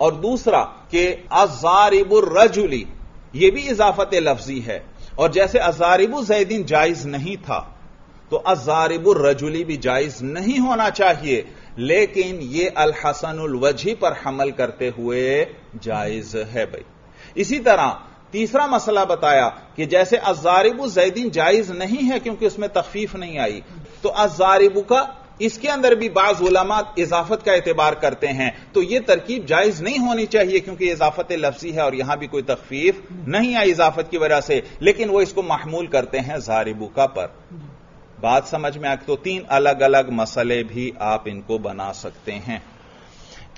और दूसरा कि अज़ारिबु रजुली, यह भी इजाफत लफ्जी है, और जैसे अज़ारिबु ज़ैदिन जायज नहीं था तो अज़ारिबु रजुली भी जायज नहीं होना चाहिए, लेकिन यह अल हसनुल वजही पर हमल करते हुए जायज है। भाई इसी तरह तीसरा मसला बताया कि जैसे अज़ारिबु ज़ैदीन जायज नहीं है क्योंकि उसमें तखफीफ नहीं आई, तो अज़ारिबु का इसके अंदर भी बाज उलमा इजाफत का एतबार करते हैं, तो यह तरकीब जायज नहीं होनी चाहिए क्योंकि इजाफत लफ्जी है और यहां भी कोई तखफीफ नहीं आई इजाफत की वजह से, लेकिन वह इसको महमूल करते हैं ज़ारिबु का पर। बात समझ में आ, तो तीन अलग अलग मसले भी आप इनको बना सकते हैं।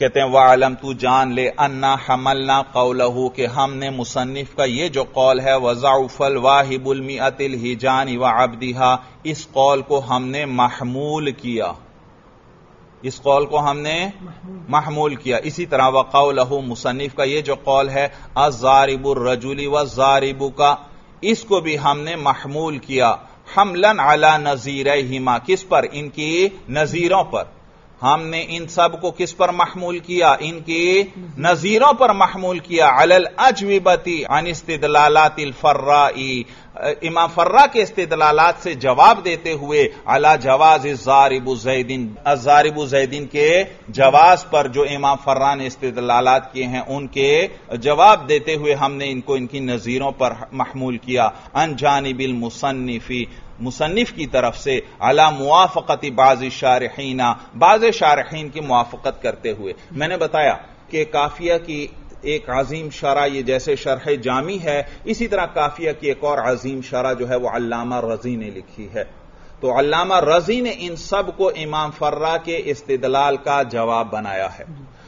कहते हैं वालम, तू जान ले, अन्ना हमलना कौलहू, के हमने मुसन्निफ का ये जो कौल है वजाउफल वाहिबुल मिअतिल हिजान व अब्दिहा, इस कौल को हमने महमूल किया, इस कौल को हमने महमूल किया। इसी तरह व कौलहू मुसन्निफ का ये जो कौल है अज़ारिबुर रजुली व ज़ारिबु का, इसको भी हमने महमूल किया हमलन अला नज़ीरहिमा, किस पर? इनकी नज़ीरों पर। हमने इन सब को किस पर महमूल किया? इनके नज़ीरों पर महमूल किया। अलल अजविबती अन इस्तिदलालातिल फर्राई, इमाम फर्रा के इस्तिदलालात से जवाब देते हुए अला जवाज ज़ारिबु ज़ैदीन के जवाज पर, जो इमाम फर्रा ने इस्तिदलालात किए हैं उनके जवाब देते हुए हमने इनको इनकी नज़ीरों पर महमूल किया। अन जानिबिल मुसन्निफी, मुसन्निफ की तरफ से अला मुआफ़क़ति बाज़ शारहीना, बाज़ शारहीन की मुआफ़क़त करते हुए। मैंने बताया कि काफिया की एक अजीम शरह, ये जैसे शरह जामी है, इसी तरह काफिया की एक और अजीम शरह जो है वह अल्लामा रज़ी ने लिखी है। तो अल्लामा रज़ी ने इन सब को इमाम फर्रा के इस्तिदलाल का जवाब बनाया है।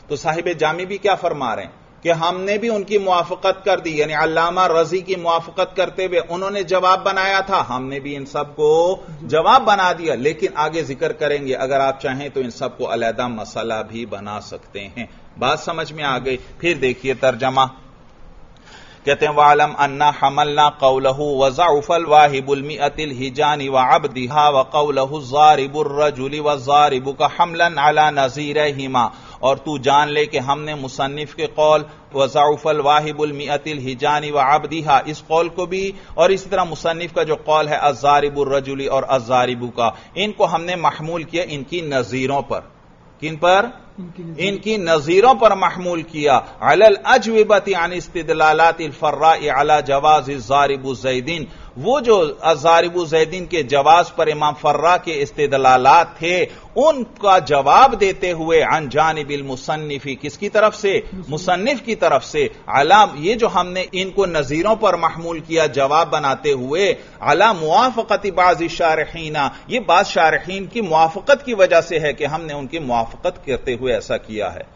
तो साहिब जामी भी क्या फरमा रहे हैं कि हमने भी उनकी मुआफ़क़त कर दी, यानी अल्लामा रज़ी की मुआफ़क़त करते हुए उन्होंने जवाब बनाया था, हमने भी इन सबको जवाब बना दिया। लेकिन आगे जिक्र करेंगे, अगर आप चाहें तो इन सबको अलहदा मसला भी बना सकते हैं। बात समझ में आ गई? फिर देखिए तर्जमा। कहते हैं वालम अन्ना हमलना कौलहू वजाउफल वाहिबुल मिअतिल हिजानी व अब्दिहा व कौलहू ज़ारिबुर रजुली व ज़ारिबु का हमलन अला नज़ीरहिमा, और तू जान ले कि हमने मुसन्निफ के कौल वजाउफल वाहिबुल मिअतिल हिजानी व अब्दिहा, इस कौल को भी, और इसी तरह मुसन्निफ का जो कौल है अज़ारिबुर रजुली और अज़ारिबु का, इनको हमने महमूल किया इनकी नज़ीरों पर। किन पर? इनकी नज़ीरों पर महमूल किया। अलल अजविबति अन इस्तिदलालातिल फर्राई अला जवाज़ ज़ारिबु ज़ैदीन, वो जो ज़ारिबु ज़ैदीन के जवाज पर इमाम फर्रा के इस्तिदलालात थे उनका जवाब देते हुए अन जानिबिल मुसन्निफी, किसकी तरफ से? मुसन्निफ की तरफ से। अला, ये जो हमने इनको नज़ीरों पर महमूल किया जवाब बनाते हुए, अला मुआफ़क़ति बाज़ शारहीना, ये बाज़ शारहीन की मुआफ़क़त की वजह से है कि हमने उनकी मुआफ़क़त करते हुए ऐसा किया है।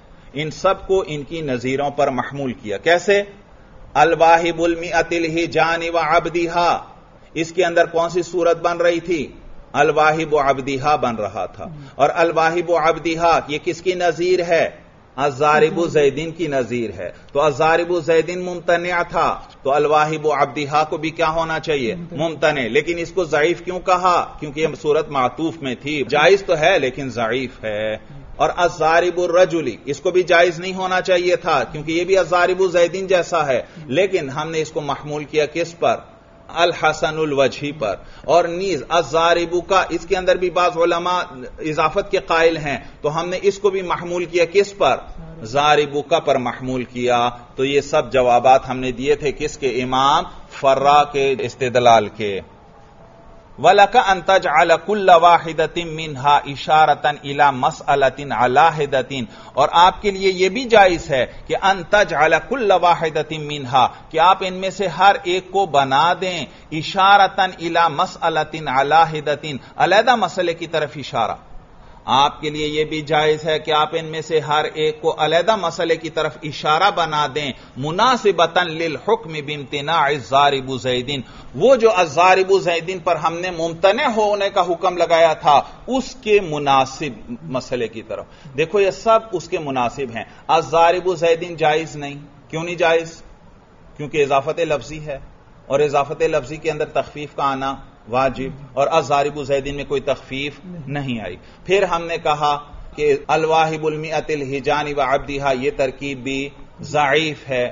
इन सबको इनकी नज़ीरों पर महमूल किया। कैसे? अलवाहिबुल मिअतिल हिजानी व अब्दिहा, इसके अंदर कौन सी सूरत बन रही थी? अलवाहिब अब्दिहा बन रहा था। और अलवाहिब अब्दिहा ये किसकी नजीर है? अज़ारिबु ज़ैदीन की नजीर है। तो अज़ारिबु ज़ैदीन मुमतनिया था, तो अलवाहिब अब्दिहा को भी क्या होना चाहिए? मुमतने। लेकिन इसको ज़ईफ क्यों कहा? क्योंकि यह सूरत मातूफ में थी, जायज तो है लेकिन ज़ईफ है। और अज़ारिबुर रजुली, इसको भी जायज नहीं होना चाहिए था क्योंकि यह भी अज़ारिबु ज़ैदीन जैसा है, लेकिन हमने इसको महमूल किया किस पर? अल हसनुल वजही पर। और नीज अज़ारिबु का, इसके अंदर भी बाज़ उलमा इजाफत के कायल हैं, तो हमने इसको भी महमूल किया किस पर? ज़ारिबु का पर महमूल किया। तो ये सब जवाबात हमने दिए थे किसके? इमाम फर्रा के इस्तिदलाल के। वलका अंतज अला कुल्ला वाहिदतिन मिन्हा इशारतन इला मसअलतिन अलाहिदतिन, और आपके लिए यह भी जायज है कि अंतज अला कुल्ला वाहिदतिन मिन्हा, कि आप इनमें से हर एक को बना दें इशारतन इला मसअलतिन अलाहिदतिन, अलहदा मसले की तरफ इशारा। आपके लिए यह भी जायज है कि आप इनमें से हर एक को अलहदा मसले की तरफ इशारा बना दें। मुनासिबतन लिल हुक्म बिम्तिनाइ ज़ारिबु ज़ैदीन, वो जो अज़ारिबु ज़ैदीन पर हमने मुमतने होने का हुक्म लगाया था उसके मुनासिब मसले की तरफ। देखो ये सब उसके मुनासिब हैं। अज़ारिबु ज़ैदीन जायज नहीं, क्यों नहीं जायज? क्योंकि इजाफत लफ्जी है और इजाफत लफ्जी के अंदर तखफीफ का आना वाजिब, और अज़ारिबु ज़ैदीन में कोई तखफीफ नहीं आई। फिर हमने कहा कि अलवाहिबुल मिअतिल हिजानी व अब्दिहा, ये तरकीब भी ज़ईफ है।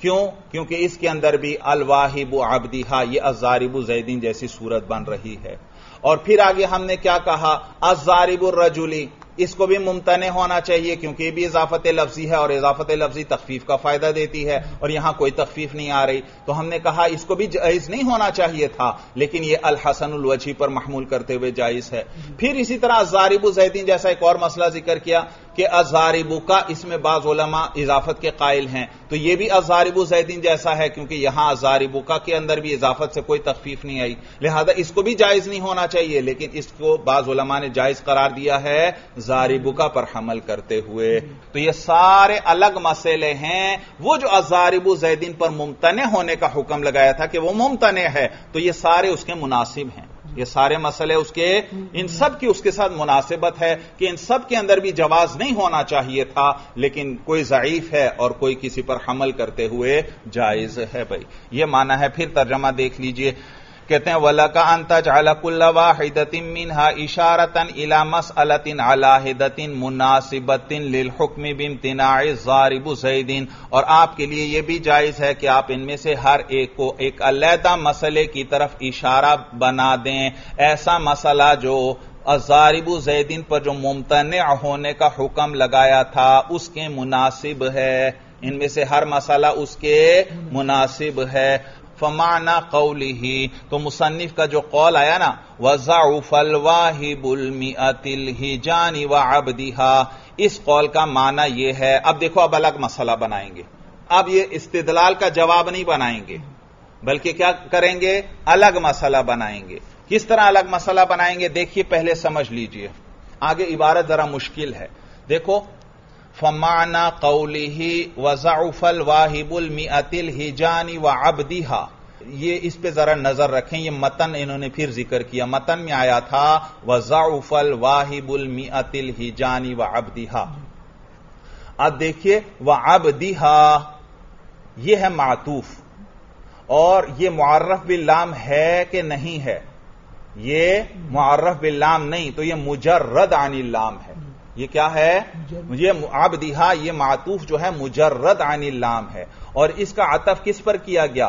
क्यों? क्योंकि इसके अंदर भी अलवाहिबु अब्दिहा ये अज़ारिबु ज़ैदीन जैसी सूरत बन रही है। और फिर आगे हमने क्या कहा? अज़ारिबुर रजुली, इसको भी मुमतने होना चाहिए क्योंकि ये भी इजाफत लफ्जी है और इजाफत लफ्जी तखफीफ का फायदा देती है और यहां कोई तखफीफ नहीं आ रही, तो हमने कहा इसको भी जायज नहीं होना चाहिए था, लेकिन यह अल हसनुल वजी पर महमूल करते हुए जायज है। फिर इसी तरह अज़ारिबु ज़ैदीन जैसा एक और मसला जिक्र किया कि अज़ारिबु का इसमें बाज उलमा इजाफत के कायल हैं, तो यह भी अज़ारिबु ज़ैदीन जैसा है क्योंकि यहां अज़ारिबु का के अंदर भी इजाफत से कोई तखफीफ नहीं आई, लिहाजा इसको भी जायज नहीं होना चाहिए, लेकिन इसको बाज उलमा ने जायज करार दिया है ज़ारिबुका पर हमल करते हुए। तो ये सारे अलग मसले हैं। वो जो अज़ारिबु ज़ैदीन पर मुमतने होने का हुक्म लगाया था कि वो मुमतने है, तो ये सारे उसके मुनासिब हैं, ये सारे मसले उसके, इन सब की उसके साथ मुनासिबत है कि इन सब के अंदर भी जवाज नहीं होना चाहिए था, लेकिन कोई ज़ईफ है और कोई किसी पर हमल करते हुए जायज है। भाई ये माना है। फिर तर्जमा देख लीजिए, कहते हैं वलका अंत जलकुल्ला वाहिदतिन मिनहा इशारतन इला मसअलतिन अलाहिदतिन मुनासिबतिन लिल हुक्म बिम्तिनाइ ज़ारिबु ज़ैदीन, और आपके लिए यह भी जायज है कि आप इनमें से हर एक को एक अलहदा मसले की तरफ इशारा बना दें, ऐसा मसला जो अज़ारिबु ज़ैदीन पर जो मुमतने होने का हुक्म लगाया था उसके मुनासिब है, इनमें से हर मसला उसके मुनासिब है। फमाना कौलिही, तो मुसन्निफ का जो कौल आया ना, वज़ाउफल वाहिबुल मिअतिल हिजानी व अब्दिहा, इस कौल का माना यह है। अब देखो, अब अलग मसला बनाएंगे, अब ये इस्तिदलाल का जवाब नहीं बनाएंगे बल्कि क्या करेंगे, अलग मसला बनाएंगे। किस तरह अलग मसला बनाएंगे देखिए, पहले समझ लीजिए, आगे इबारत जरा मुश्किल है। देखो, फमाना कौलिही वज़ाउफल वाहिबुल मिअतिल हिजानी व अब्दिहा, ये इस पे जरा नजर रखें। ये मतन इन्होंने फिर जिक्र किया, मतन में आया था वज़ाउफल वाहिबुल मिअतिल हिजानी व अब्दिहा। अब देखिए, व अब्दिहा ये है मातूफ, और ये मुअर्रफ बिल्लाम है कि नहीं है, ये मुअर्रफ बिल्लाम नहीं, तो ये मुजर्रद अनिल लाम है। ये क्या है, ये अब्दिहा, ये मातूफ जो है मुजर्रद अनिल लाम है, और इसका अतफ किस पर किया गया,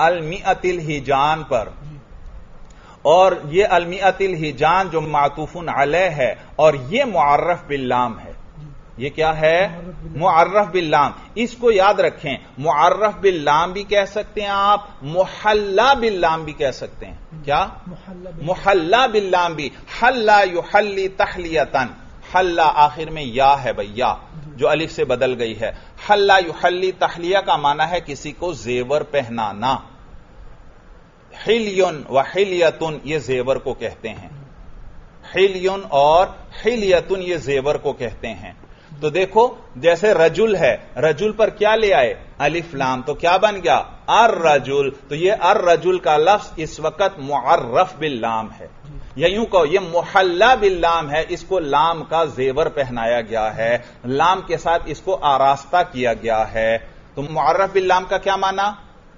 अलमिअतिल हिजान पर, और ये अलमिअतिल हिजान जो मातूफुन अलैह है, और ये मुअर्रफ बिल्लाम है। ये क्या है, मुअर्रफ बिल्लाम। इसको याद रखें, मुअर्रफ बिल्लाम भी कह सकते हैं आप, मुहल्ला बिल्लाम भी कह सकते हैं। क्या मुहल्ला बिल्लाम भी, हल्ला युहल्ली तहलियतन, हल्ला आखिर में या है भैया जो अलिफ से बदल गई है, हल्ला युहल्ली तहलिया का माना है किसी को जेवर पहनाना, हिल्युन व हिल्यतुन ये जेवर को कहते हैं, हिल्युन और हिल्यतुन ये जेवर को कहते हैं। तो देखो, जैसे रजुल है, रजुल पर क्या ले आए, अलिफ लाम, तो क्या बन गया अर रजुल, तो ये अर रजुल का लफ्ज इस वक्त मुअर्रफ बिल लाम है, या यूं कहो ये मुहल्ला बिल लाम है, इसको लाम का जेवर पहनाया गया है, लाम के साथ इसको आरास्ता किया गया है। तो मुअर्रफ बिल लाम का क्या माना,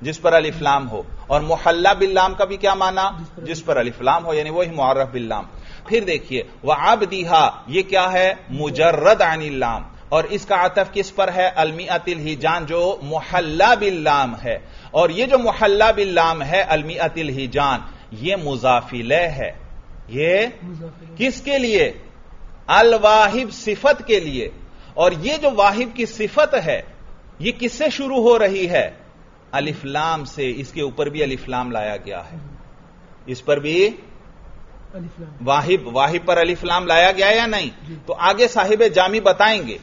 जिस पर अलिफ लाम हो, और मुहल्ला बिल लाम का भी क्या माना, जिस पर अलिफ लाम हो, यानी वही मुअर्रफ बिल लाम। फिर देखिए, वह अब्दिहा ये क्या है, मुजर्रद अनिल लाम, और इसका आतफ किस पर है, अलमिअतिल हिजान जो मुहल्ला बिल लाम है, और ये जो मुहल्ला बिल लाम है अलमिअतिल हिजान, ये मुजाफिले है, ये किसके लिए, अल वाहिब सिफत के लिए, और ये जो वाहिब की सिफत है ये किससे शुरू हो रही है, अलिफ लाम से, इसके ऊपर भी अलिफ लाम लाया गया है, इस पर भी वाहिब, वाहिब पर अलिफ लाम लाया गया या नहीं। तो आगे साहिब जामी बताएंगे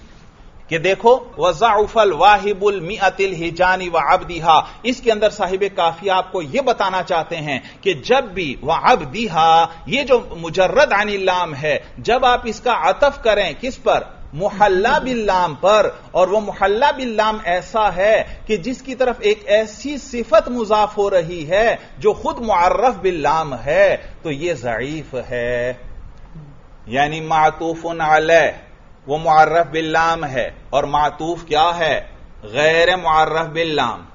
कि देखो वज़ाउफल वाहिबुल मिअतिल हिजानी व अब्दिहा, इसके अंदर साहिब काफिया आपको यह बताना चाहते हैं कि जब भी व अब्दिहा ये जो मुजर्रद अनिल लाम है, जब आप इसका अतफ करें किस पर, मुहल्ला बिल लाम पर, और वह मुहल्ला बिल लाम ऐसा है कि जिसकी तरफ एक ऐसी सिफत मुजाफ हो रही है जो खुद मुअर्रफ बिल लाम है, तो यह ज़ईफ है, यानी मातूफुन अलैह वो मुअर्रफ बिल लाम है, और मातूफ क्या है, गैर मुअर्रफ बिल लाम।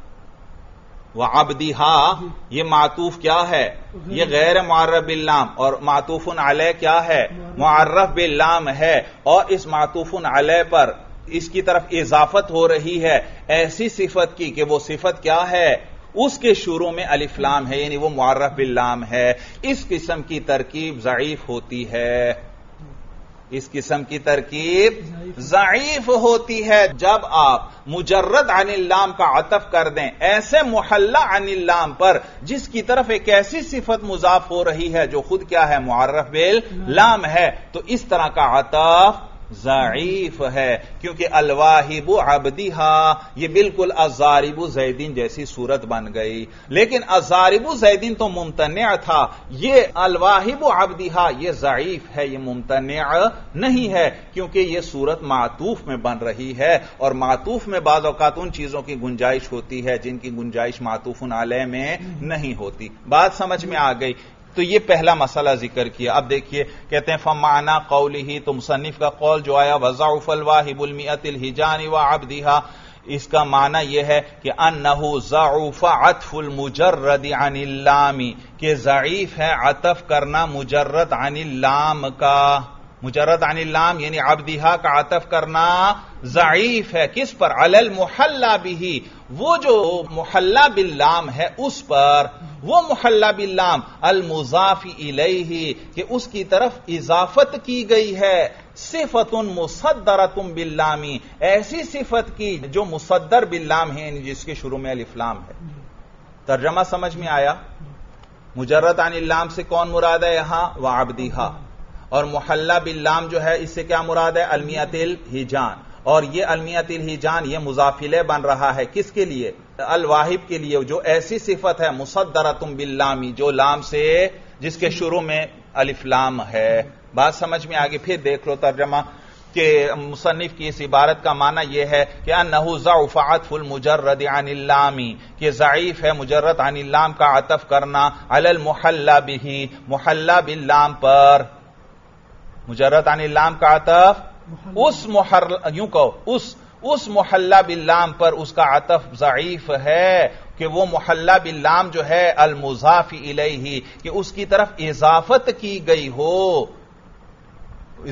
व अब्दिहा ये मातूफ क्या है, ये गैर मुअर्रफ बिल लाम, और मातूफुन अलैह क्या है, मुअर्रफ बिल लाम है, और इस मातूफुन अलैह पर इसकी तरफ इजाफत हो रही है ऐसी सिफत की कि वो सिफत क्या है, उसके शुरू में अलिफ लाम है, यानी वो मुअर्रफ बिल लाम है। इस किस्म की तरकीब ज़ईफ होती है, इस किस्म की तरकीब ज़ईफ होती है। जब आप मुजर्रद अनिल्लाम का अतफ कर दें ऐसे मुहल्ला अनिल्लाम पर जिसकी तरफ एक ऐसी सिफत मुजाफ हो रही है जो खुद क्या है, मुअर्रफ बिल लाम है, तो इस तरह का अतफ ज़ईफ है, क्योंकि अलवाहिबु अब्दिहा यह बिल्कुल अज़ारिबु ज़ैदीन जैसी सूरत बन गई। लेकिन अज़ारिबु ज़ैदीन तो मुमतन्या था, यह अलवाहिबु अब्दिहा यह ज़ईफ है, यह मुमतन्या नहीं है, क्योंकि यह सूरत मातूफ में बन रही है और मातूफ में बाज़ औक़ात उन चीजों की गुंजाइश होती है जिनकी गुंजाइश मातूफुन अलैह में नहीं होती। बात समझ में आ गई। तो ये पहला मसला जिक्र किया। अब देखिए कहते हैं फमाना कौलिही, तो मुसन्निफ का कौल जो आया वज़ाउफल वाहिबुल मिअतिल हिजानी व अब्दिहा, इसका माना यह है कि अन्नहु ज़ऊफ़ अत्फ़ुल मुजर्रद अनिल लामी, के ज़ईफ है अतफ करना मुजर्रद अनिल लाम का। मुजर्रद अनिल लाम यानी अब्दिहा का अतफ करना ज़ईफ है। किस पर? अलल मुहल्ला बिही, वो जो मुहल्ला बिल्लाम है उस पर। वो मुहल्ला बिल्लाम अल मुज़ाफ़ी इलैही, कि उसकी तरफ इजाफत की गई है सिफतुन मुसद्दरतुन बिल्लामी, ऐसी सिफत की जो मुसद्दर बिल्लाम है, जिसके शुरू में अलिफ लाम है। तर्जमा समझ में आया। मुजर्रद अनिल लाम से कौन मुराद है यहां? व अब्दिहा। और मुहल्ला बिल्लाम जो है इससे क्या मुराद है? अल मिअतिल हिजान। और यह अलमियतिल हिजान यह मुजाफिले बन रहा है किसके लिए? अलवाहिब के लिए, जो ऐसी सिफत है मुसद्दरतुम बिल्लामी, जो लाम से जिसके शुरू में अलिफ लाम है। बात समझ में आ गई। फिर देख लो तर्जमा के मुसन्निफ की इस इबारत का माना यह है कि अन्नहु ज़ऊफ़ अत्फ़ुल मुजर्रद अनिल लामी, कि ज़ईफ है मुजर्रद अनिल लाम का अतफ करना अलल मुहल्ला बिही, मुहल्ला बिल्लाम पर। मुजर्रद अनिल लाम का अतफ उस मुहल्ला, यूं कहो उस मुहल्ला बिल्लाम पर उसका अतफ ज़ईफ है, कि वो मुहल्ला बिल्लाम जो है अल मुज़ाफ़ी इलैही, कि उसकी तरफ इजाफत की गई हो।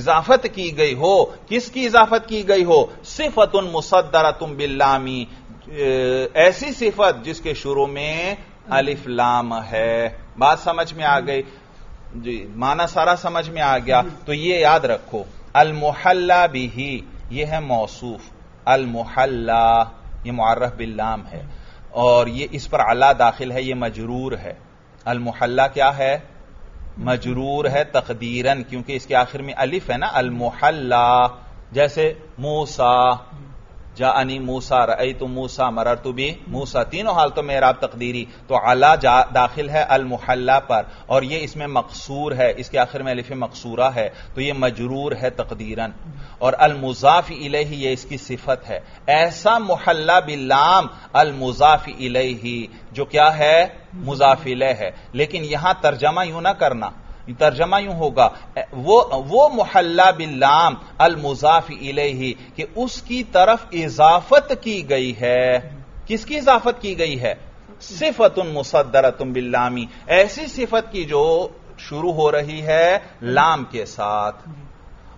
इजाफत की गई हो, किसकी इजाफत की गई हो? सिफतुन मुसद्दरतुन बिल्लामी, ऐसी सिफत जिसके शुरू में अलिफ लाम है। बात समझ में आ गई जी, माना सारा समझ में आ गया। तो ये याद रखो अल मुहल्ला बिही यह है मौसूफ, अल मुहल्ला यह मुअर्रफ बिल्लाम है और ये इस पर अला दाखिल है, यह मजरूर है। अल मुहल्ला क्या है? मजरूर है तकदीरन, क्योंकि इसके आखिर में अलिफ है ना, अल मुहल्ला। जैसे मूसा, जानी मूसा, रअयतु मूसा, मररतु बि मूसा, तीनों हालतों में इराब तकदीरी, तो अला दाखिल है अल मुहल्ला पर और यह इसमें मकसूर है, इसके आखिर में अलिफ मकसूरा है, तो यह मजरूर है तकदीरन। और अल मुज़ाफ़ी इलैही यह इसकी सिफत है, ऐसा मुहल्ला बिल्लाम अल मुज़ाफ़ी इलैही जो क्या है? मुज़ाफ़िले है। लेकिन यहां तर्जमा यूं ना करना, तर्जमा यूं होगा वो मुहल्ला बिल्लाम अल मुज़ाफ़ी इलैही कि उसकी तरफ इजाफत की गई है। किसकी इजाफत की गई है? सिफतुन मुसद्दरतुन बिल्लामी, ऐसी सिफत की जो शुरू हो रही है लाम के साथ।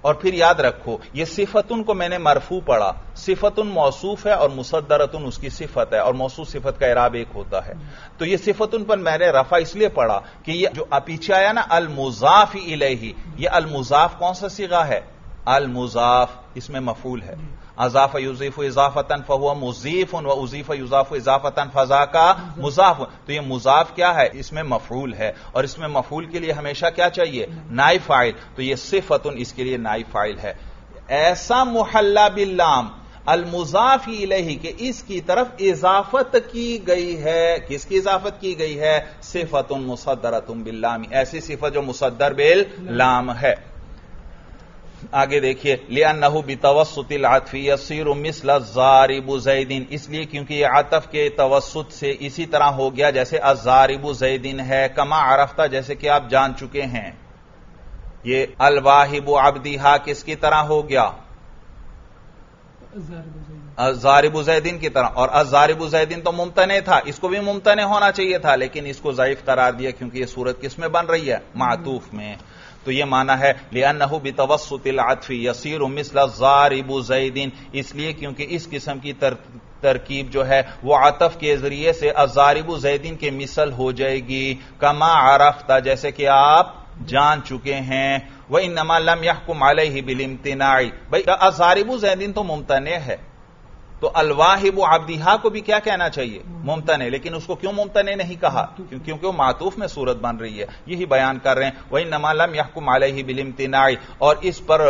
और फिर याद रखो ये सिफतुन को मैंने मरफू पढ़ा, सिफतुन मौसूफ है और मुसद्दरतुन उसकी सिफत है और मौसूफ सिफत का इराब एक होता है। तो ये सिफतुन पर मैंने रफा इसलिए पढ़ा कि ये जो पीछे आया ना अल मुज़ाफ़ी इलैही, ये अल मुज़ाफ़ कौन सा सिगा है? अल मुज़ाफ़, इसमें मफूल है। अज़ाफ़ युज़ीफ़ु इज़ाफ़तन फ़हुवा मुज़ीफ़ुन व उज़ीफ़ा युज़ाफ़ु इज़ाफ़तन फ़ज़ाका मुज़ाफ़ुन, तो ये मुज़ाफ़ क्या है? इसमें मफ़ऊल है और इसमें मफ़ऊल के लिए हमेशा क्या चाहिए? नाइब फ़ाइल, तो ये सिफ़तुन इसके लिए नाइब फ़ाइल है। ऐसा मुहल्ला बिल्लाम अल मुज़ाफ़ी इलैही कि इसकी तरफ इजाफत की गई है। किसकी इजाफत की गई है? सिफ़तुन मुसद्दरतुन बिल्लाम, ऐसी सिफत जो मुसद्दर बिल लाम है। आगे देखिए लिअन्नहु बितवस्सुतिल अत्फ़ी यसीरु मिस्ल ज़ारिबु ज़ैदिन, इसलिए क्योंकि यह आतफ के तवस्सुत से इसी तरह हो गया जैसे अज़ारिबु ज़ैदिन है। कमा अरफ्ता, जैसे कि आप जान चुके हैं। ये अलवाहिबु अब्दिहा किसकी तरह हो गया? ज़ारिबु ज़ैदिन की तरह। और अज़ारिबु ज़ैदिन तो मुमतने था, इसको भी मुमतने होना चाहिए था, लेकिन इसको ज़ईफ़ करार दिया क्योंकि यह सूरत किसमें बन रही है? मातूफ में। तो यह माना है लिअन्नहु बितवस्सुतिल अत्फ़ी यसीरु मिस्ल ज़ारिबु ज़ैदिन, इसलिए क्योंकि इस किस्म की तरकीब जो है वह आतफ के जरिए से अज़ारिबु ज़ैदिन के मिसल हो जाएगी। कमा अरफ्ता, जैसे कि आप जान चुके हैं। वह इन्नमा लम यहकुम अलैहि बिल इम्तिनाई, भाई अज़ारिबु ज़ैदिन तो मुमतने है, तो अलवाहिबु अब्दिहा को भी क्या कहना चाहिए? मुमतने। लेकिन उसको क्यों मुमतने नहीं कहा? क्योंकि वो मातूफ में सूरत बन रही है। यही बयान कर रहे हैं, वही नमा लम यहकुम अलैहि बिल इम्तिनाई, और इस पर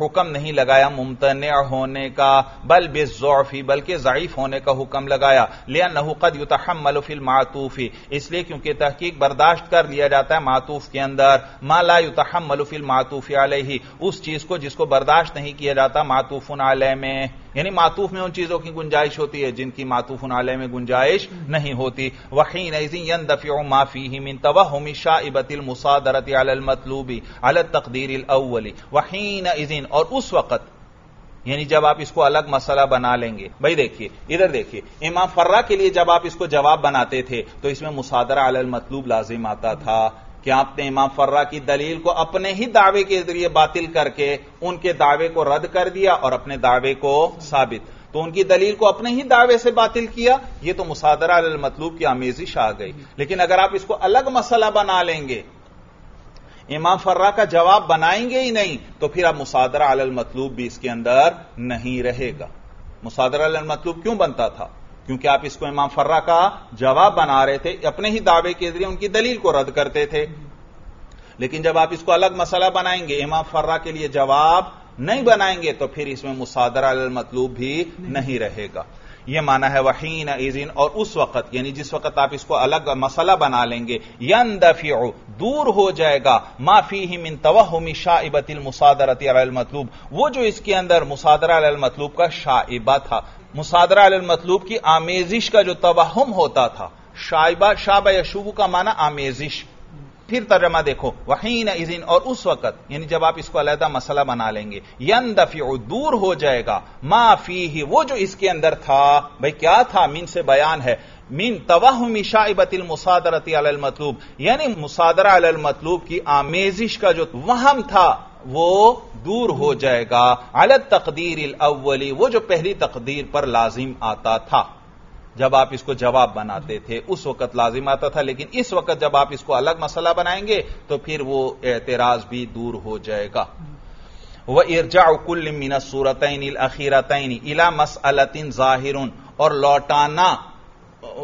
हुक्म नहीं लगाया मुमतने होने का, बल बिज़्ज़ौफ़ी, बल्कि ज़ईफ होने का हुक्म लगाया। लिअन्नहु क़द युतहम्मलु फ़िल मातूफ़ी, इसलिए क्योंकि तहकीक बर्दाश्त कर लिया जाता है मातूफ के अंदर। मा ला युतहम्मलु फ़िल मातूफ़ी अलैहि, उस चीज को जिसको बर्दाश्त नहीं किया जाता मातूफ़ुन अलैहि में, यानी मातूफ में उन चीजों की गुंजाइश होती है जिनकी मातूफुन अलैहि में गुंजाइश नहीं होती। वहीन इज़िन यंदफ़िउ मा फ़ीही मिन तवहुमी शाइबतिल मुसादरति अलल मतलूबी अला तक़दीरिल अव्वली। वहीन इज़िन, और उस वक्त यानी जब आप इसको अलग मसला बना लेंगे। भाई देखिए, इधर देखिए, इमाम फर्रा के लिए जब आप इसको जवाब बनाते थे तो इसमें मुसादरा अलल मतलूब लाजिम आता था कि आपने इमाम फर्रा की दलील को अपने ही दावे के जरिए बातिल करके उनके दावे को रद्द कर दिया और अपने दावे को साबित, तो उनकी दलील को अपने ही दावे से बातिल किया, यह तो मुसादरा अल मतलूब की आमेजिश आ गई। लेकिन अगर आप इसको अलग मसला बना लेंगे, इमाम फर्रा का जवाब बनाएंगे ही नहीं, तो फिर आप मुसादरा अल मतलूब भी इसके अंदर नहीं रहेगा। मुसादरा अल मतलूब क्यों बनता था? क्योंकि आप इसको इमाम फर्रा का जवाब बना रहे थे, अपने ही दावे के जरिए उनकी दलील को रद्द करते थे। लेकिन जब आप इसको अलग मसला बनाएंगे, इमाम फर्रा के लिए जवाब नहीं बनाएंगे, तो फिर इसमें मुसादरा अल मतलूब भी नहीं रहेगा। यह माना है वहीन इज़िन, और उस वक्त यानी जिस वक्त आप इसको अलग मसला बना लेंगे, यंदफ़िउ, दूर हो जाएगा, मा फ़ीही मिन तवहुमी शाइबतिल मुसादरति अलल मतलूब, वो जो इसके अंदर मुसादरा अलल मतलूब का शाइबा था, मुसादरा अलल मतलूब की आमेजिश का जो तवहुम होता था। शाइबा, शाबा यशुबु का माना आमेजिश। फिर तर्जमा देखो, वहीन इज़िन, और उस वक्त यानी जब आप इसको अलहदा मसला बना लेंगे, यंदफ़िउ, दूर हो जाएगा, मा फ़ीही, वो जो इसके अंदर था। भाई क्या था? मीन से बयान है, मीन तवहुमी शाइबतिल मुसादरति अलल मतलूब, यानी मुसादरा अलल मतलूब की आमेजिश का जो वहम था वो दूर हो जाएगा, अला तक़दीरिल अव्वली, वो जो पहली तकदीर पर लाजिम आता था जब आप इसको जवाब बनाते थे, उस वक्त लाजिम आता था। लेकिन इस वक्त जब आप इसको अलग मसला बनाएंगे तो फिर वो एतराज भी दूर हो जाएगा। व इरजाउ कुल्ल मिन सूरतैन अल अखीरतैन इला मसअलतिन ज़ाहिरुन, और लौटाना,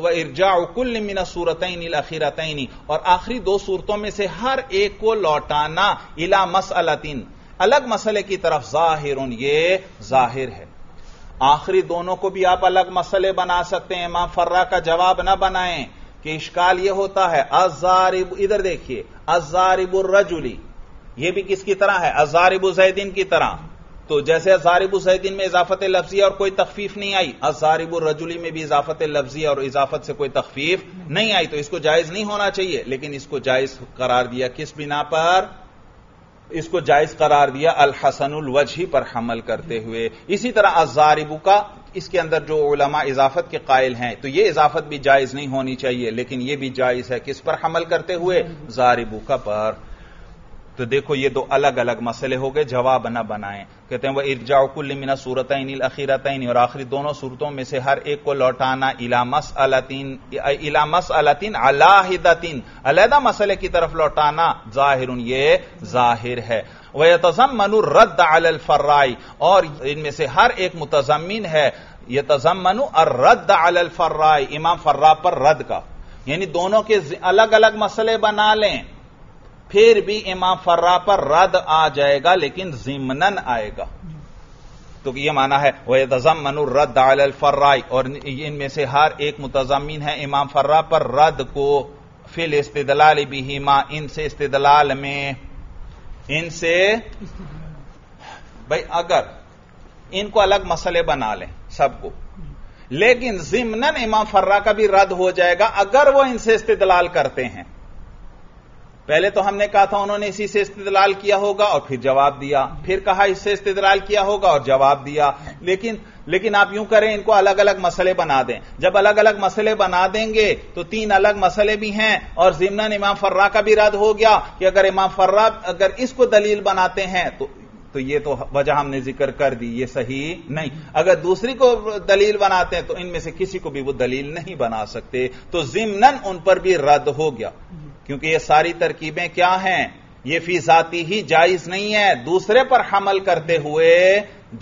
व इरजाउ कुल्ल मिन सूरतैन अल अखीरतैन, और आखिरी दो सूरतों में से हर एक को लौटाना, इला मसअलतिन, अलग मसले की तरफ, ज़ाहिरुन, ये जाहिर है। आखिरी दोनों को भी आप अलग मसले बना सकते हैं, इमाम फर्रा का जवाब ना बनाएं, कि इश्काल यह होता है। अज़ारिब, इधर देखिए, अज़ारिबुर रजुली, यह भी किसकी तरह है? अज़ारिबु ज़ैदिन की तरह। तो जैसे अज़ारिबु ज़ैदिन में इजाफत लफ्जी और कोई तखफीफ नहीं आई, अज़ारिबुर रजुली में भी इजाफत लफ्जी और इजाफत से कोई तखफीफ नहीं आई, तो इसको जायज नहीं होना चाहिए। लेकिन इसको जायज करार दिया, किस बिना पर? इसको जायज करार दिया अल हसनुल वजही पर हमल करते हुए। इसी तरह अज़ारिबु का इसके अंदर जो उलमा इजाफत के कायल हैं, तो यह इजाफत भी जायज नहीं होनी चाहिए, लेकिन यह भी जायज है, किस पर हमल करते हुए? ज़ारिबु का पर। तो देखो ये दो अलग अलग मसले हो गए, जवाब न बनाएं। कहते हैं वह इरजाउ कुल्ल मिन सूरतैनिल अखीरतैन, और आखिरी दोनों सूरतों में से हर एक को लौटाना, इला मसअलतिन अलाहिदतिन, अलहदा मसले की तरफ लौटाना, ज़ाहिरुन, ये जाहिर है। वह यतज़म्मनु रद्द अलल फर्राई, और इनमें से हर एक मुतज़म्मिन है यतज़म्मनु अर रद्द अलल फर्राई, इमाम फर्रा पर रद्द का, यानी दोनों के अलग अलग मसले बना लें फिर भी इमाम फर्रा पर रद आ जाएगा, लेकिन जिमनन आएगा। तो यह माना है वह यतज़म्मनु रद्द अलल फर्राई, और इनमें से हर एक मुतज़म्मिन है इमाम फर्रा पर रद को, फिल इस्तिदलाल बिहिमा, इनसे इस्तिदलाल में, इनसे। भाई अगर इनको अलग मसले बना लें सबको, लेकिन जिमनन इमाम फर्रा का भी रद हो जाएगा अगर वो इनसे इस्तिदलाल करते हैं। पहले तो हमने कहा था उन्होंने इसी से इस्तिदलाल किया होगा और फिर जवाब दिया, फिर कहा इससे इस्तिदलाल किया होगा और जवाब दिया। लेकिन आप यूं करें, इनको अलग अलग मसले बना दें। जब अलग अलग मसले बना देंगे तो तीन अलग मसले भी हैं, और जिमनन इमाम फर्रा का भी रद हो गया कि अगर इमाम फर्रा अगर इसको दलील बनाते हैं तो ये तो वजह हमने जिक्र कर दी, ये सही नहीं। अगर दूसरी को दलील बनाते हैं तो इनमें से किसी को भी वो दलील नहीं बना सकते, तो जिमनन उन पर भी रद हो गया। क्योंकि ये सारी तरकीबें क्या हैं, ये फी जाती ही जायज नहीं है, दूसरे पर हमल करते हुए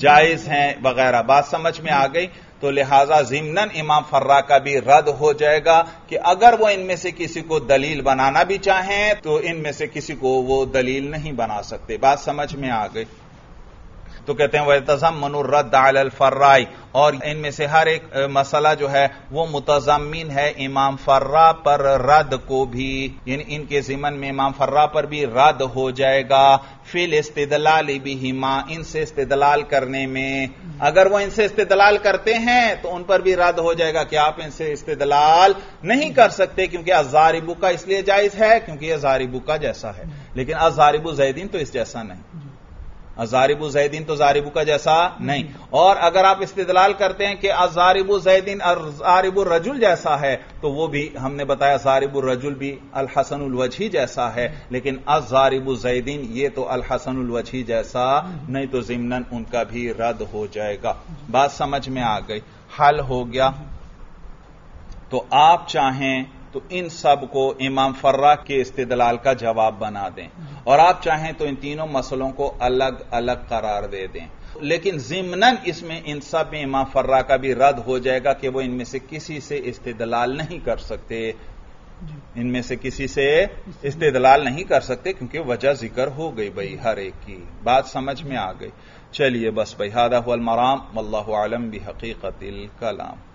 जायज हैं वगैरह। बात समझ में आ गई। तो लिहाजा जिमनन इमाम फर्रा का भी रद्द हो जाएगा कि अगर वो इनमें से किसी को दलील बनाना भी चाहें तो इनमें से किसी को वो दलील नहीं बना सकते। बात समझ में आ गई। तो कहते हैं वतजमनु रद्द अल अलफर्राई, और इनमें से हर एक मसला जो है वो मुतजम्मिन है इमाम फर्रा पर रद्द को भी, यानी इनके जिमन में इमाम फर्रा पर भी रद्द हो जाएगा। फिल इस्तिदलाल बिहिमा, इनसे इस्तिदलाल करने में, अगर वो इनसे इस्तिदलाल करते हैं तो उन पर भी रद्द हो जाएगा कि आप इनसे इस्तिदलाल नहीं कर सकते, क्योंकि अजारिबू का इसलिए जायज है क्योंकि अजारिबू का जैसा है, लेकिन अजारिबू जैदीन तो इस जैसा नहीं, अजारिबू जैदीन तो जारिबू का जैसा नहीं। और अगर आप इस्तिदलाल करते हैं कि अजारिबू जैदीन अजारिबू रजुल जैसा है, तो वो भी हमने बताया जारिबू रजुल भी अल हसनुल वजही जैसा है, लेकिन अजारिबू जैदीन ये तो अल हसनुल वजही जैसा नहीं, तो जिमनन उनका भी रद्द हो जाएगा। बात समझ में आ गई, हल हो गया। तो आप चाहें तो इन सब को इमाम फर्रा के इस्तिदलाल का जवाब बना दें, और आप चाहें तो इन तीनों मसलों को अलग अलग करार दे दें, लेकिन जिमनन इसमें इन सब में इमाम फर्रा का भी रद्द हो जाएगा कि वो इनमें से किसी से इस्तिदलाल नहीं कर सकते, इनमें से किसी से इस्तिदलाल नहीं कर सकते, क्योंकि वजह जिक्र हो गई भाई हर एक की। बात समझ में आ गई। चलिए बस भाई, हादा हुवल मराम, वल्लाहु आलम बिहकीकतिल कलाम।